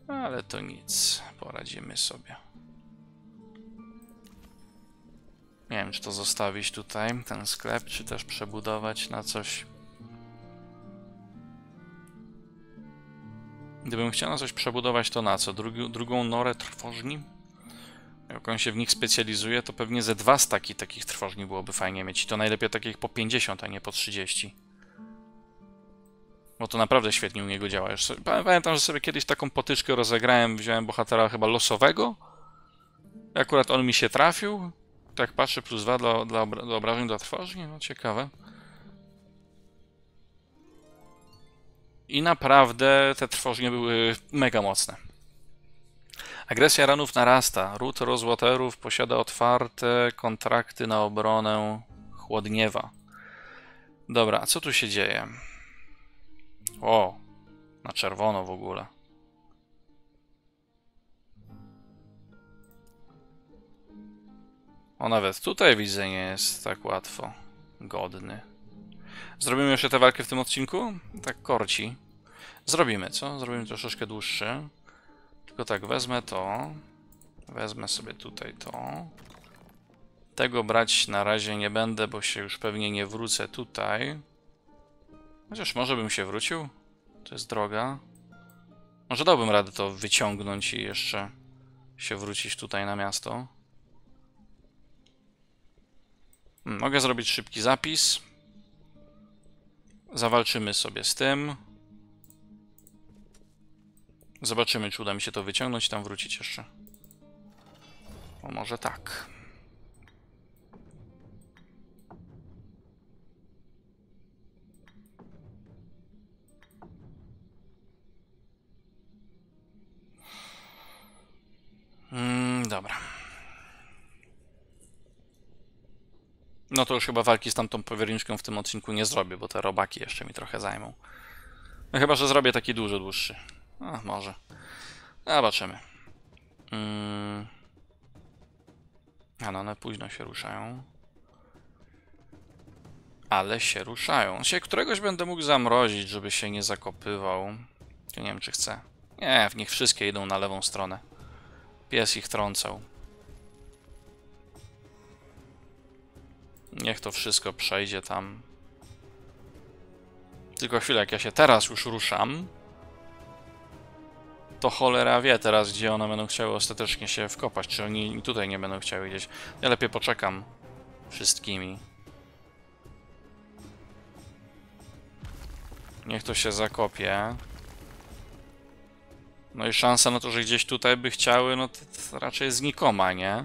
ale to nic. Poradzimy sobie. Nie wiem, czy to zostawić tutaj, ten sklep, czy też przebudować na coś. Gdybym chciał na coś przebudować, to na co? Drugą norę trwożni? Jak on się w nich specjalizuje, to pewnie ze 2 staki takich trwożni byłoby fajnie mieć. I to najlepiej takich po 50, a nie po 30. Bo to naprawdę świetnie u niego działa. Pamiętam, że sobie kiedyś taką potyczkę rozegrałem, wziąłem bohatera chyba losowego. Akurat on mi się trafił. Tak patrzę, +2 dla obrażeń dla trwożni, no ciekawe. I naprawdę te trwożnie były mega mocne. Agresja ranów narasta. Ród rozwaterów posiada otwarte kontrakty na obronę Chłodniewa. Dobra, a co tu się dzieje? O, na czerwono w ogóle. O, nawet tutaj widzę, nie jest tak łatwo. Godny. Zrobimy jeszcze tę walkę w tym odcinku? Tak korci. Zrobimy, co? Zrobimy troszeczkę dłuższy. Tylko tak, wezmę to. Wezmę sobie tutaj to. Tego brać na razie nie będę, bo się już pewnie nie wrócę tutaj. Chociaż może bym się wrócił. To jest droga. Może dałbym radę to wyciągnąć i jeszcze się wrócić tutaj na miasto. Mogę zrobić szybki zapis. Zawalczymy sobie z tym. Zobaczymy, czy uda mi się to wyciągnąć i tam wrócić jeszcze. O, może tak. Dobra. No to już chyba walki z tamtą powierniczką w tym odcinku nie zrobię, bo te robaki jeszcze mi trochę zajmą. No chyba, że zrobię taki dużo dłuższy. A, może. Zobaczymy. A no, one późno się ruszają. Ale się ruszają. Się któregoś będę mógł zamrozić, żeby się nie zakopywał. Ja nie wiem, czy chcę. Nie, w nich wszystkie idą na lewą stronę. Pies ich trącał. Niech to wszystko przejdzie tam. Tylko chwilę, jak ja się teraz już ruszam, to cholera wie teraz, gdzie one będą chciały ostatecznie się wkopać. Czy oni tutaj nie będą chciały gdzieś. Ja lepiej poczekam wszystkimi. Niech to się zakopie. No i szansa na to, że gdzieś tutaj by chciały, no to raczej znikoma, nie?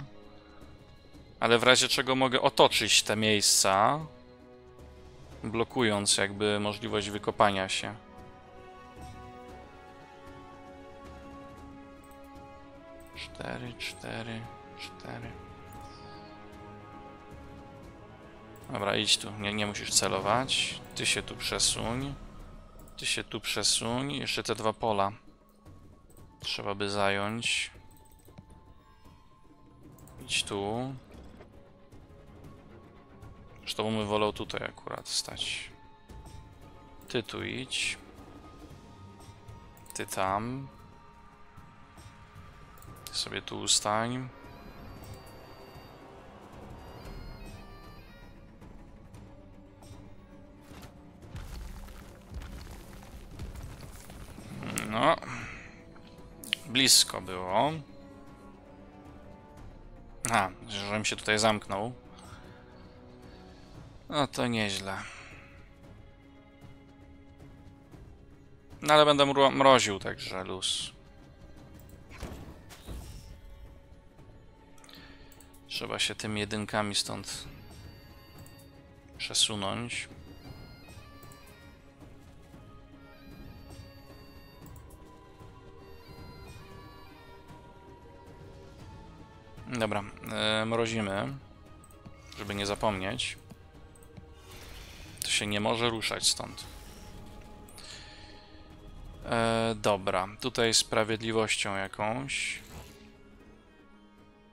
Ale w razie czego mogę otoczyć te miejsca, blokując jakby możliwość wykopania się. Cztery. Dobra, idź tu, nie musisz celować. Ty się tu przesuń. Ty się tu przesuń. Jeszcze te 2 pola trzeba by zająć. Idź tu. Zresztą bym wolał tutaj akurat stać. Ty tu idź. ty tam. Ty sobie tu ustań. No. Blisko było. A, żebym się tutaj zamknął. No to nieźle. No ale będę mroził, także luz. Trzeba się tymi jedynkami stąd przesunąć. Dobra, mrozimy, żeby nie zapomnieć. To się nie może ruszać stąd. Dobra, tutaj sprawiedliwością jakąś.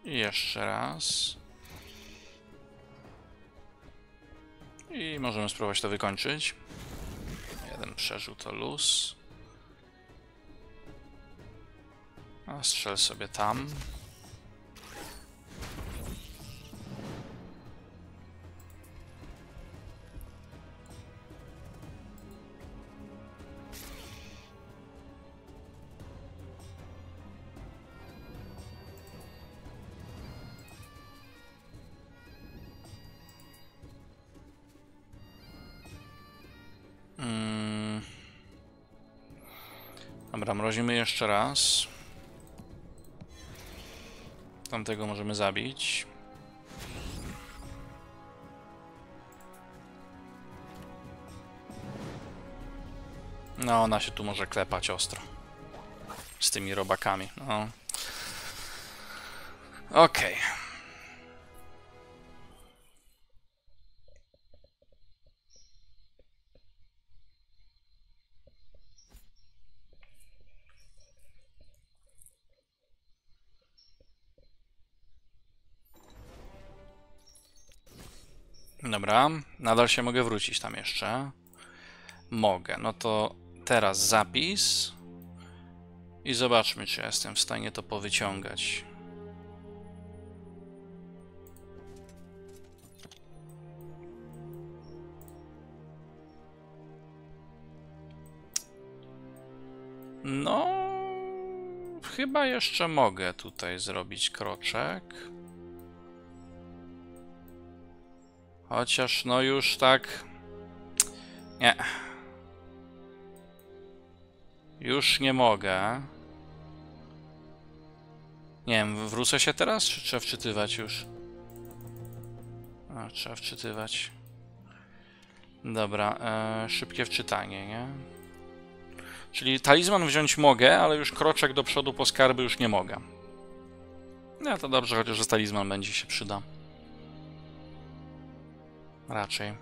I jeszcze raz. I możemy spróbować to wykończyć. Jeden przerzut to luz. A strzel sobie tam. Dobra, mrozimy jeszcze raz. Tamtego możemy zabić. No, ona się tu może klepać ostro. Z tymi robakami, no. Okej. Dobra, nadal się mogę wrócić tam jeszcze. Mogę, no to teraz zapis. I zobaczmy, czy ja jestem w stanie to powyciągać. No, chyba jeszcze mogę tutaj zrobić kroczek. Chociaż no już tak... Nie. Już nie mogę. Nie wiem, wrócę się teraz, czy trzeba wczytywać już? A, trzeba wczytywać. Dobra, szybkie wczytanie, nie? Czyli talizman wziąć mogę, ale już kroczek do przodu po skarby już nie mogę. No to dobrze, chociaż że talizman będzie się przyda. Raczej.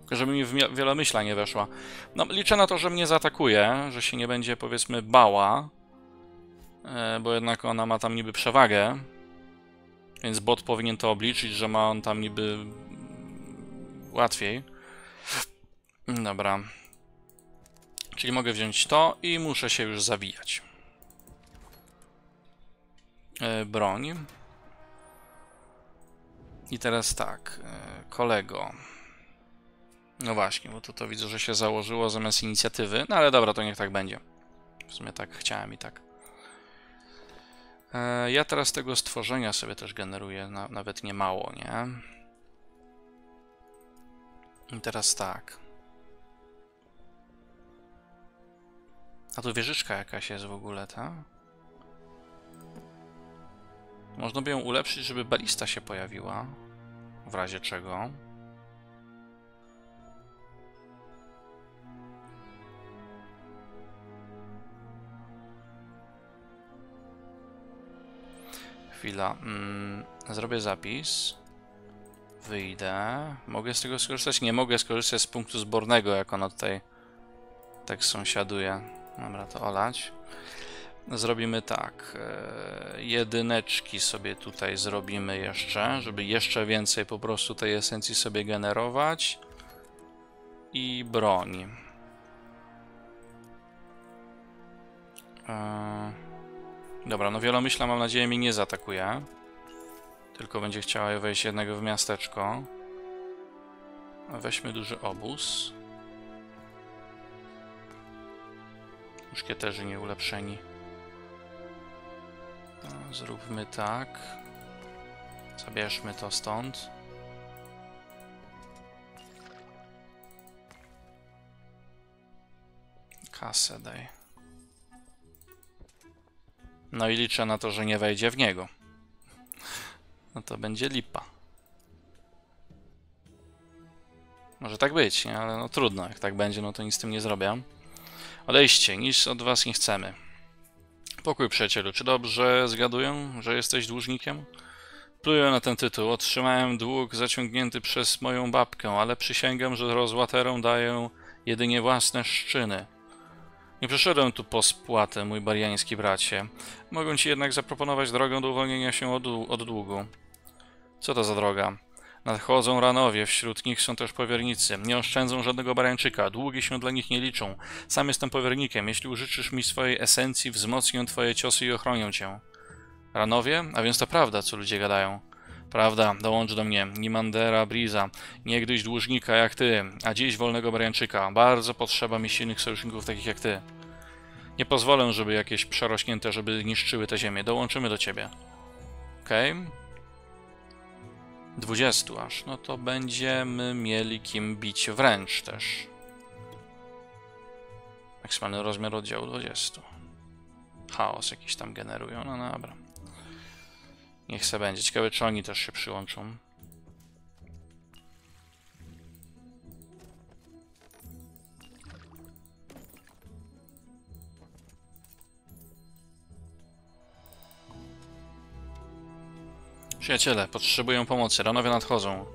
Tylko żeby mi wielomyśla nie weszła. No, liczę na to, że mnie zaatakuje, że się nie będzie, powiedzmy, bała. Bo jednak ona ma tam niby przewagę. Więc bot powinien to obliczyć, że ma on tam niby... łatwiej. Dobra. Czyli mogę wziąć to i muszę się już zawijać. Broń. I teraz tak, kolego. No właśnie, bo to widzę, że się założyło zamiast inicjatywy. No ale dobra, to niech tak będzie. W sumie tak chciałem i tak. Ja teraz tego stworzenia sobie też generuję, nawet nie mało, nie? I teraz tak. A tu wieżyczka jakaś jest w ogóle, ta? Można by ją ulepszyć, żeby balista się pojawiła, w razie czego. Chwila, zrobię zapis, wyjdę, mogę z tego skorzystać? Nie mogę skorzystać z punktu zbornego, jak ona tutaj tak sąsiaduje. Dobra, to olać. Zrobimy tak, jedyneczki sobie tutaj zrobimy jeszcze, żeby jeszcze więcej po prostu tej esencji sobie generować. I broń. Dobra, no wielomyśla, mam nadzieję, mi nie zaatakuje. Tylko będzie chciała wejść jednego w miasteczko. Weźmy duży obóz. Muszkieterzy nieulepszeni. No, zróbmy tak. Zabierzmy to stąd. Kasę daj. No i liczę na to, że nie wejdzie w niego. No to będzie lipa. Może tak być, nie? Ale no trudno. Jak tak będzie, no to nic z tym nie zrobię. Odejście. Nic od was nie chcemy. Pokój przyjacielu. Czy dobrze zgaduję, że jesteś dłużnikiem? Pluję na ten tytuł. Otrzymałem dług zaciągnięty przez moją babkę, ale przysięgam, że rozłaterą daję jedynie własne szczyny. Nie przyszedłem tu po spłatę, mój bariański bracie. Mogę ci jednak zaproponować drogę do uwolnienia się od długu. Co to za droga? Nadchodzą Ranowie, wśród nich są też powiernicy. Nie oszczędzą żadnego barańczyka, długi się dla nich nie liczą. Sam jestem powiernikiem, jeśli użyczysz mi swojej esencji, wzmocnię twoje ciosy i ochronię cię. Ranowie? A więc to prawda, co ludzie gadają. Prawda, dołącz do mnie, Nimandera Briza, niegdyś dłużnika jak ty, a dziś wolnego barańczyka. Bardzo potrzeba mi silnych sojuszników takich jak ty. Nie pozwolę, żeby jakieś przerośnięte, żeby niszczyły tę ziemię. Dołączymy do ciebie. Okej. 20 aż. No to będziemy mieli kim bić wręcz też. Maksymalny rozmiar oddziału 20. Chaos jakiś tam generują, no dobra. Niech se będzie. Ciekawe, czy oni też się przyłączą. Przyjaciele, potrzebują pomocy. Ranowie nadchodzą.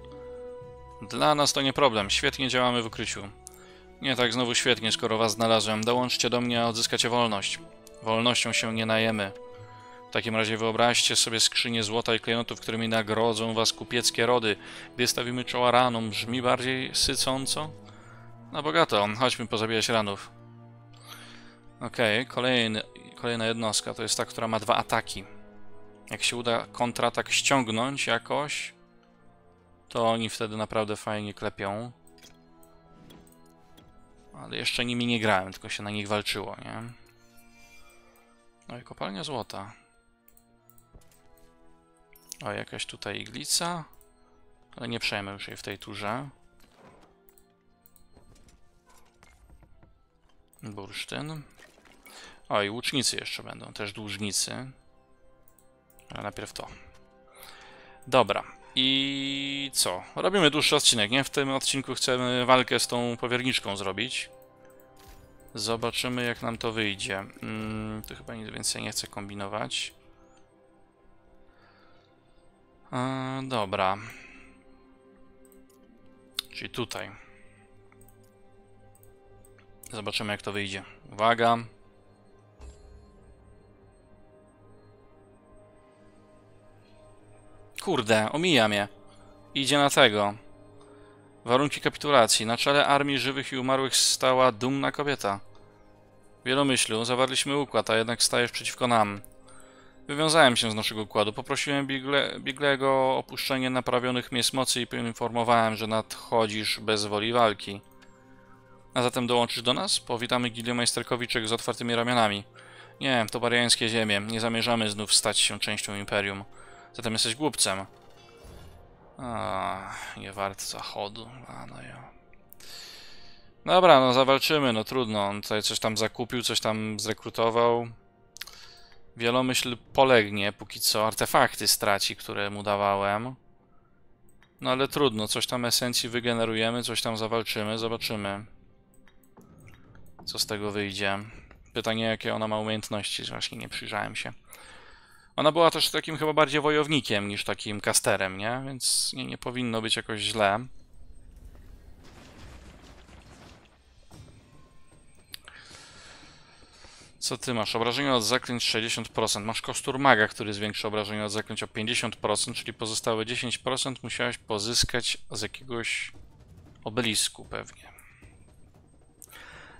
Dla nas to nie problem. Świetnie działamy w ukryciu. Nie tak znowu świetnie, skoro was znalazłem. Dołączcie do mnie, a odzyskacie wolność. Wolnością się nie najemy. W takim razie wyobraźcie sobie skrzynię złota i klejnotów, którymi nagrodzą was kupieckie rody. Gdy stawimy czoła ranom, brzmi bardziej sycąco? Na bogato, chodźmy pozabijać ranów. Okej, kolejna jednostka, to jest ta, która ma 2 ataki. Jak się uda kontratak ściągnąć jakoś, to oni wtedy naprawdę fajnie klepią. Ale jeszcze nimi nie grałem, tylko się na nich walczyło, nie? No i kopalnia złota. O, jakaś tutaj iglica. Ale nie przejmę już jej w tej turze. Bursztyn. O, i łucznicy jeszcze będą, też dłużnicy. Ale najpierw to. Dobra. I co? Robimy dłuższy odcinek, nie? W tym odcinku chcemy walkę z tą powierniczką zrobić. Zobaczymy, jak nam to wyjdzie. Tu chyba nic więcej nie chcę kombinować. Dobra. Czyli tutaj. Zobaczymy, jak to wyjdzie. Uwaga. Kurde, omija mnie. Idzie na tego. Warunki kapitulacji. Na czele armii żywych i umarłych stała dumna kobieta. W Wielomyślu zawarliśmy układ, a jednak stajesz przeciwko nam. Wywiązałem się z naszego układu. Poprosiłem Bigliego o opuszczenie naprawionych miejsc mocy i poinformowałem, że nadchodzisz bez woli walki. A zatem dołączysz do nas? Powitamy Gilio Majsterkowiczek z otwartymi ramionami. Nie, to bariańskie ziemie. Nie zamierzamy znów stać się częścią imperium. Zatem jesteś głupcem. Nie wart zachodu. No ja. Dobra, no zawalczymy, no trudno. On tutaj coś tam zakupił, coś tam zrekrutował. Wielomyśl polegnie, póki co artefakty straci, które mu dawałem. No ale trudno, coś tam esencji wygenerujemy, coś tam zawalczymy, zobaczymy. Co z tego wyjdzie. Pytanie, jakie ona ma umiejętności, właśnie nie przyjrzałem się. Ona była też takim chyba bardziej wojownikiem niż takim kasterem, nie? Więc nie powinno być jakoś źle. Co ty masz? Obrażenia od zaklęć 60%. Masz kostur maga, który zwiększa obrażenia od zaklęć o 50%, czyli pozostałe 10% musiałeś pozyskać z jakiegoś obelisku pewnie.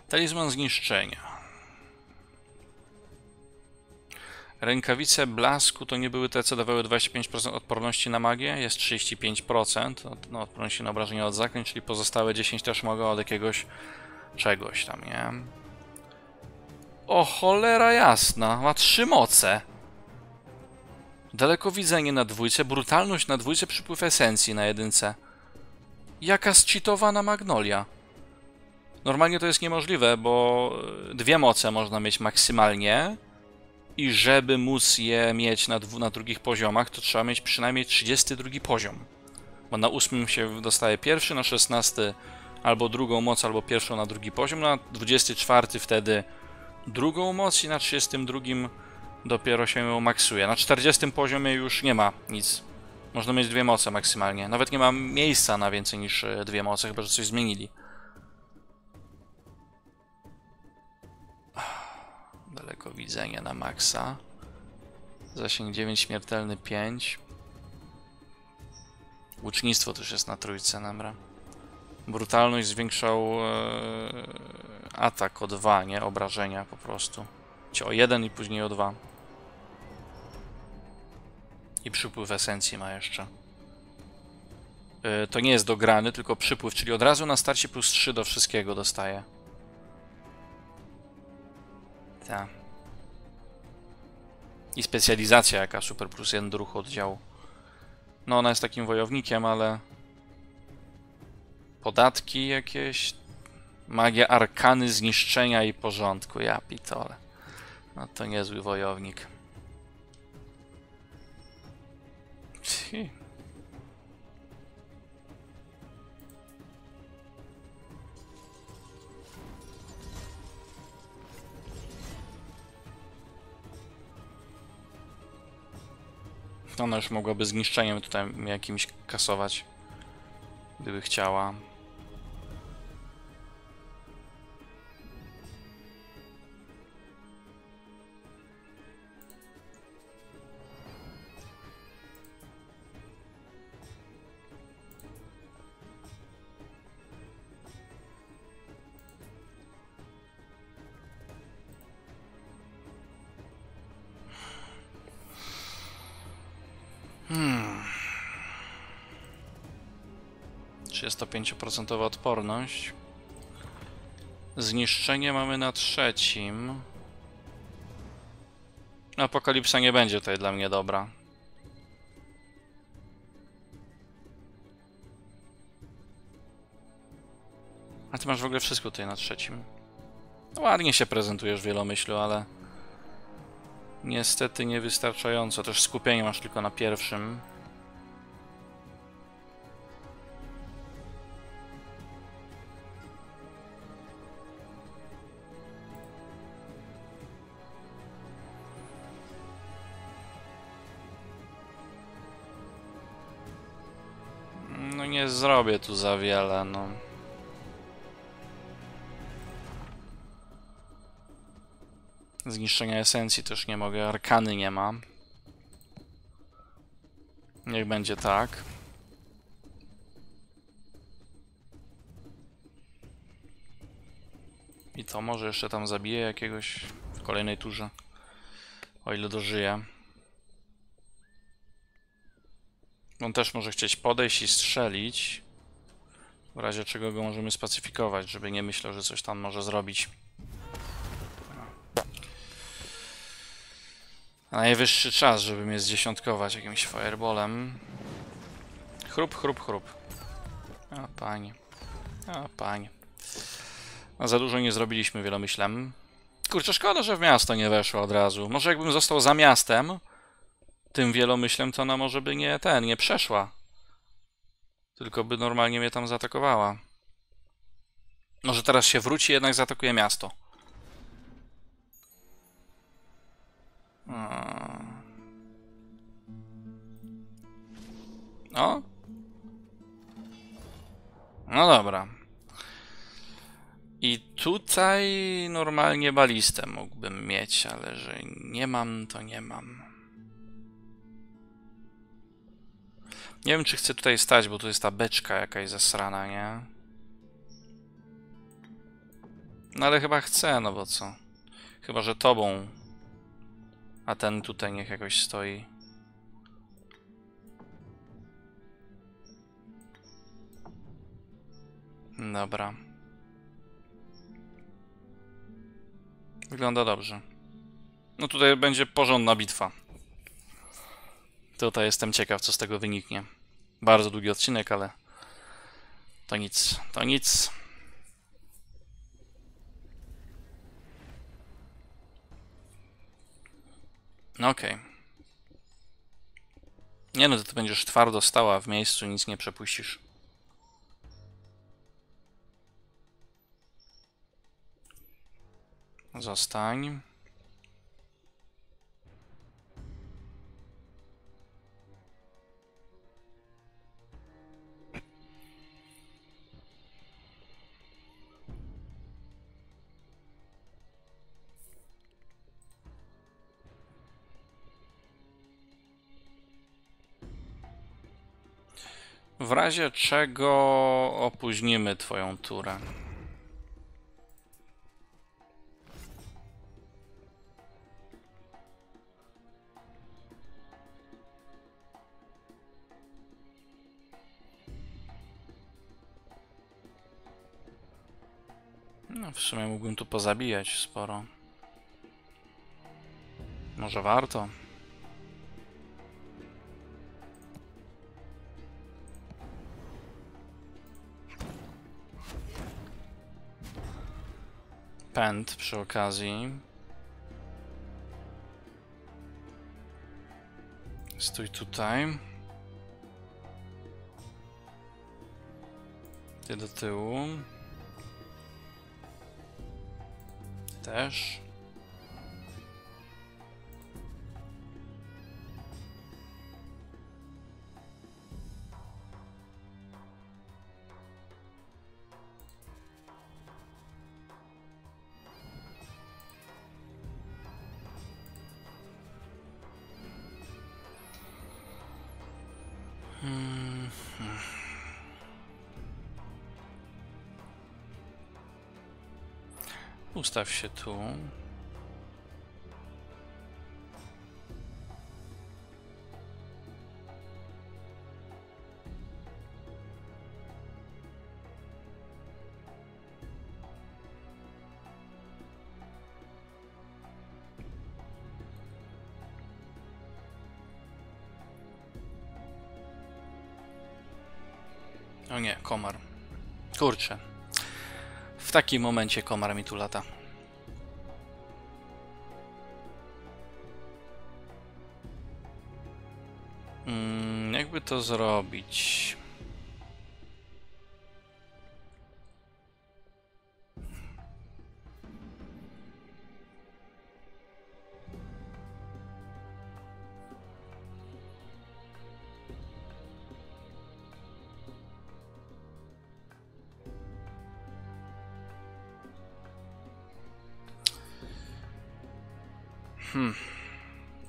Talizman zniszczenia. Rękawice blasku to nie były te, co dawały 25% odporności na magię, jest 35% odporności na obrażenia od zaklęć, czyli pozostałe 10 też mogą od jakiegoś czegoś tam, nie? O cholera jasna, ma 3 moce. Dalekowidzenie na 2, brutalność na 2, przypływ esencji na 1. Jaka zcheatowana Magnolia. Normalnie to jest niemożliwe, bo 2 moce można mieć maksymalnie i żeby móc je mieć na drugich poziomach, to trzeba mieć przynajmniej 32 poziom. Bo na 8 się dostaje pierwszy, na 16 albo drugą moc, albo pierwszą na drugi poziom, na 24 wtedy drugą moc i na 32 dopiero się ją maksuje. Na 40 poziomie już nie ma nic. Można mieć 2 moce maksymalnie. Nawet nie ma miejsca na więcej niż 2 moce, chyba że coś zmienili. Dalekowidzenie na maksa. Zasięg 9, śmiertelny 5. Łucznictwo też jest na 3, dobra. Brutalność zwiększał atak o 2, nie? Obrażenia po prostu. Czy o 1 i później o 2. I przypływ esencji ma jeszcze. To nie jest dograny, tylko przypływ, czyli od razu na starcie plus 3 do wszystkiego dostaje. Ta. I specjalizacja jaka, super plus 1 do ruchu oddziału. No ona jest takim wojownikiem, ale... Podatki jakieś... Magia arkany, zniszczenia i porządku, ja pitole. No to niezły wojownik. Ona już mogłaby zniszczeniem tutaj jakimś kasować, gdyby chciała. Hmm. 35% odporność. Zniszczenie mamy na 3. Apokalipsa nie będzie tutaj dla mnie dobra. A ty masz w ogóle wszystko tutaj na 3. No, ładnie się prezentujesz w Wielomyślu, ale... Niestety niewystarczająco. Też skupienie masz tylko na 1. No nie zrobię tu za wiele, no. Zniszczenia esencji też nie mogę, arkany nie mam. Niech będzie tak. I to może jeszcze tam zabiję jakiegoś w kolejnej turze. O ile dożyję. On też może chcieć podejść i strzelić. W razie czego go możemy spacyfikować, żeby nie myślał, że coś tam może zrobić. Najwyższy czas, żeby mnie zdziesiątkować jakimś fireballem. Chrup, chrup, chrup. A panie. A panie. No, za dużo nie zrobiliśmy Wielomyślem. Kurczę, szkoda, że w miasto nie weszło od razu. Może jakbym został za miastem, tym Wielomyślem, to ona może by nie przeszła. Tylko by normalnie mnie tam zaatakowała. Może teraz się wróci, jednak zaatakuje miasto. No? No dobra. I tutaj normalnie balistę mógłbym mieć, ale że nie mam, to nie mam. Nie wiem, czy chcę tutaj stać, bo tu jest ta beczka jakaś zasrana, nie? No ale chyba chcę, no bo co? Chyba że tobą. A ten tutaj niech jakoś stoi. Dobra. Wygląda dobrze. No tutaj będzie porządna bitwa. Tutaj jestem ciekaw, co z tego wyniknie. Bardzo długi odcinek, ale to nic, to nic. No okej. Nie no, ty będziesz twardo stała w miejscu, nic nie przepuścisz. Zostań. W razie czego opóźnimy twoją turę. No w sumie mógłbym tu pozabijać sporo. Może warto? Pęd przy okazji. Stój tutaj. Ty do tyłu. Też. Ustaw się tu. O nie, komar. Kurczę. W takim momencie komar mi tu lata. Jakby to zrobić?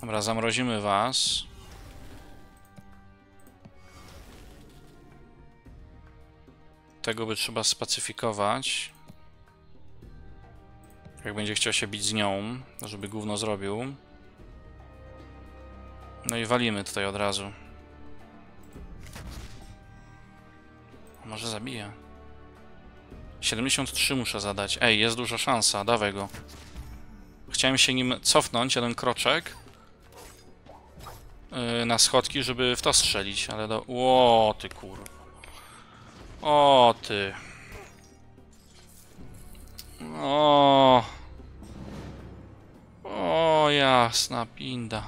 Dobra, zamrozimy was. Tego by trzeba spacyfikować. Jak będzie chciał się bić z nią, żeby gówno zrobił. No i walimy tutaj od razu. Może zabije. 73 muszę zadać. Ej, jest duża szansa, dawaj go. Chciałem się nim cofnąć, jeden kroczek. Na schodki, żeby w to strzelić, ale do... Ło, ty kurwa. O, ty. O. O, jasna pinda.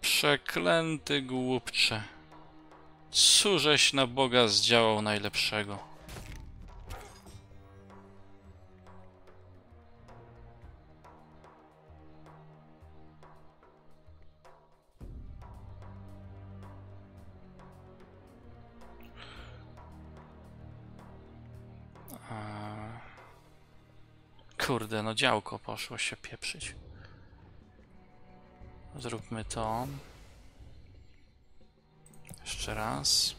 Przeklęty głupcze. Cóżeś na Boga zdziałał najlepszego. Kurde, no działko poszło się pieprzyć. Zróbmy to. Jeszcze raz.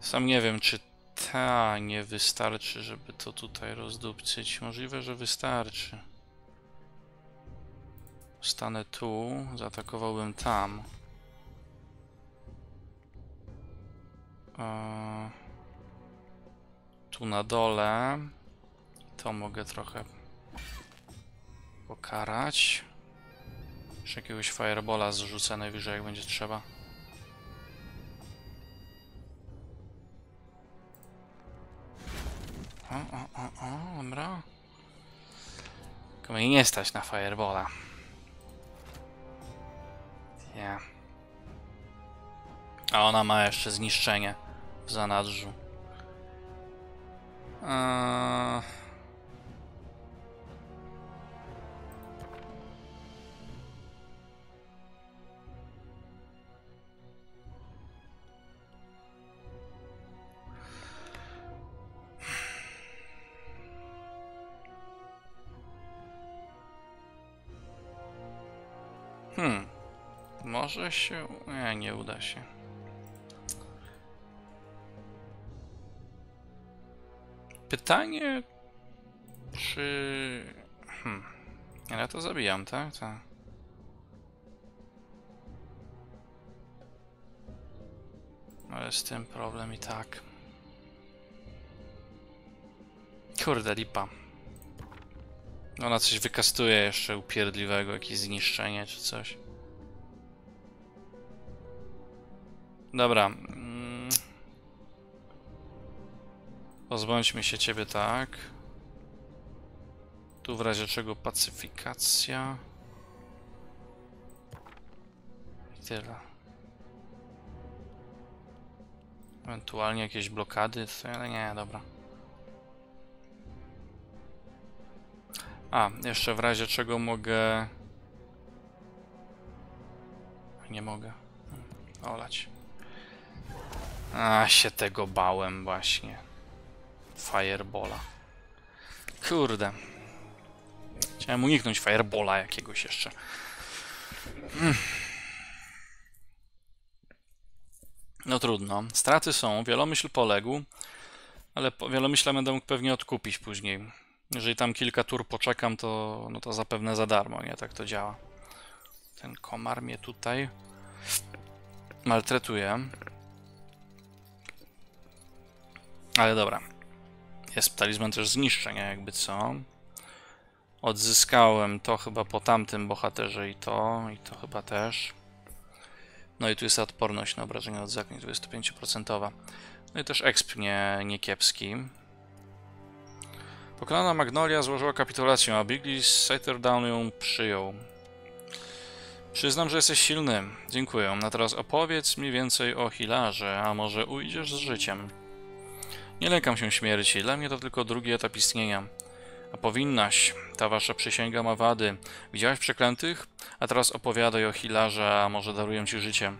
Sam nie wiem, czy ta nie wystarczy, żeby to tutaj rozdupcyć. Możliwe, że wystarczy. Stanę tu, zaatakowałbym tam. Tu na dole. To mogę trochę pokarać. Jeszcze jakiegoś firebola zrzucę najwyżej, jak będzie trzeba. O, dobra. Tylko mnie nie stać na firebola. Nie. Yeah. A ona ma jeszcze zniszczenie w zanadrzu. Może się... Nie, nie uda się. Pytanie... Czy... Ja to zabijam, tak? Tak. Ale z tym problem i tak. Kurde, lipa. Ona coś wykastuje jeszcze upierdliwego, jakieś zniszczenie czy coś. Dobra. Pozbądźmy się ciebie, tak. Tu w razie czego pacyfikacja. I tyle. Ewentualnie jakieś blokady, ale nie, dobra. A, jeszcze w razie czego mogę... Nie mogę. Olać. A, się tego bałem właśnie. Firebola. Kurde. Chciałem uniknąć firebola jakiegoś jeszcze. No trudno. Straty są. Wielomyśl poległ. Ale wielomyśla będę mógł pewnie odkupić później. Jeżeli tam kilka tur poczekam, to, no to zapewne za darmo, nie? Tak to działa. Ten komar mnie tutaj maltretuje. Ale dobra. Jest talizman też zniszczenia, jakby co. Odzyskałem to chyba po tamtym bohaterze i to chyba też. No i tu jest odporność na obrażenia od zaklęć 25%. No i też exp niekiepski. Pokonana Magnolia złożyła kapitulację, a Bigli z Sutterdown ją przyjął. Przyznam, że jesteś silny. Dziękuję. A teraz opowiedz mi więcej o Hilarze, a może ujdziesz z życiem. Nie lękam się śmierci. Dla mnie to tylko drugi etap istnienia. A powinnaś. Ta wasza przysięga ma wady. Widziałaś przeklętych? A teraz opowiadaj o Hilarze, a może daruję ci życie.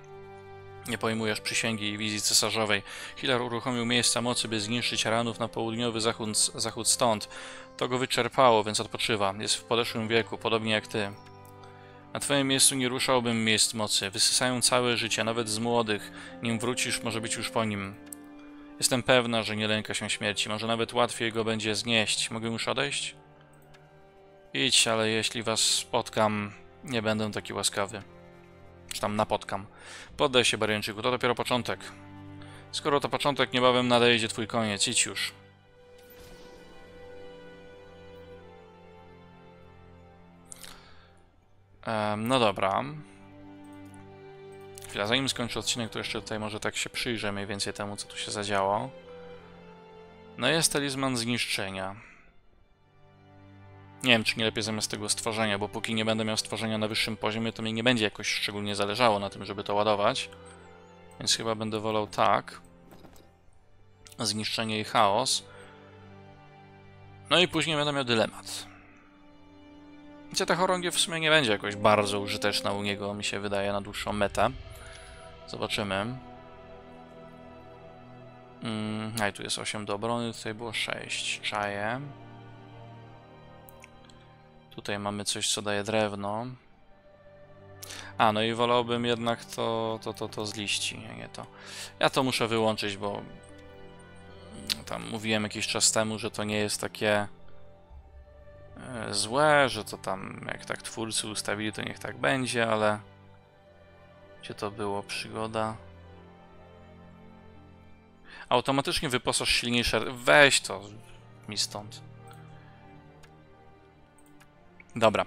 Nie pojmujesz przysięgi i wizji cesarzowej. Hilar uruchomił miejsca mocy, by zniszczyć ranów na południowy zachód stąd. To go wyczerpało, więc odpoczywa. Jest w podeszłym wieku, podobnie jak ty. Na twoim miejscu nie ruszałbym miejsc mocy. Wysysają całe życie, nawet z młodych. Nim wrócisz, może być już po nim. Jestem pewna, że nie lęka się śmierci. Może nawet łatwiej go będzie znieść. Mogę już odejść? Idź, ale jeśli was spotkam, nie będę taki łaskawy. Czy tam napotkam. Poddaj się, Barieńczyku, to dopiero początek. Skoro to początek, niebawem nadejdzie twój koniec. Idź już. No dobra. Chwila, zanim skończę odcinek, to jeszcze tutaj może tak się przyjrzę mniej więcej temu, co tu się zadziało. No jest talizman zniszczenia. Nie wiem, czy nie lepiej zamiast tego stworzenia, bo póki nie będę miał stworzenia na wyższym poziomie, to mi nie będzie jakoś szczególnie zależało na tym, żeby to ładować. Więc chyba będę wolał tak. Zniszczenie i chaos. No i później będę miał dylemat. Wiecie, ta chorągiew w sumie nie będzie jakoś bardzo użyteczna u niego, mi się wydaje, na dłuższą metę. Zobaczymy. A i tu jest 8 do obrony, tutaj było 6. Czaje. Tutaj mamy coś, co daje drewno. A, no i wolałbym jednak to z liści, nie to. Ja to muszę wyłączyć, bo Tam mówiłem jakiś czas temu, że to nie jest takie złe, że to tam jak tak twórcy ustawili, to niech tak będzie, ale... Gdzie to było? Przygoda... Automatycznie wyposaż silniejsze... Weź to mi stąd. Dobra.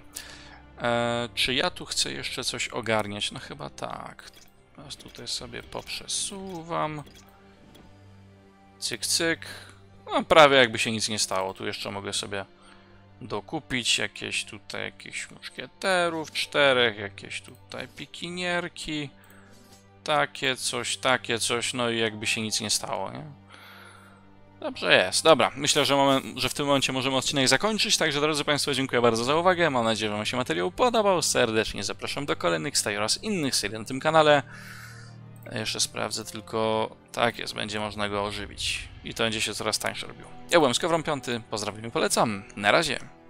Czy ja tu chcę jeszcze coś ogarniać? No chyba tak. Teraz tutaj sobie poprzesuwam. Cyk, cyk. No prawie jakby się nic nie stało. Tu jeszcze mogę sobie dokupić jakieś tutaj jakichś muszkieterów, 4, jakieś tutaj pikinierki. Takie coś, no i jakby się nic nie stało, nie? Dobrze jest, dobra. Myślę, że, w tym momencie możemy odcinek zakończyć, także drodzy Państwo, dziękuję bardzo za uwagę. Mam nadzieję, że Wam się materiał podobał. Serdecznie zapraszam do kolejnych serii oraz innych serii na tym kanale. Jeszcze sprawdzę tylko... Tak jest, będzie można go ożywić. I to będzie się coraz tańsze robił. Ja byłem SkowronV, pozdrawiam i polecam. Na razie.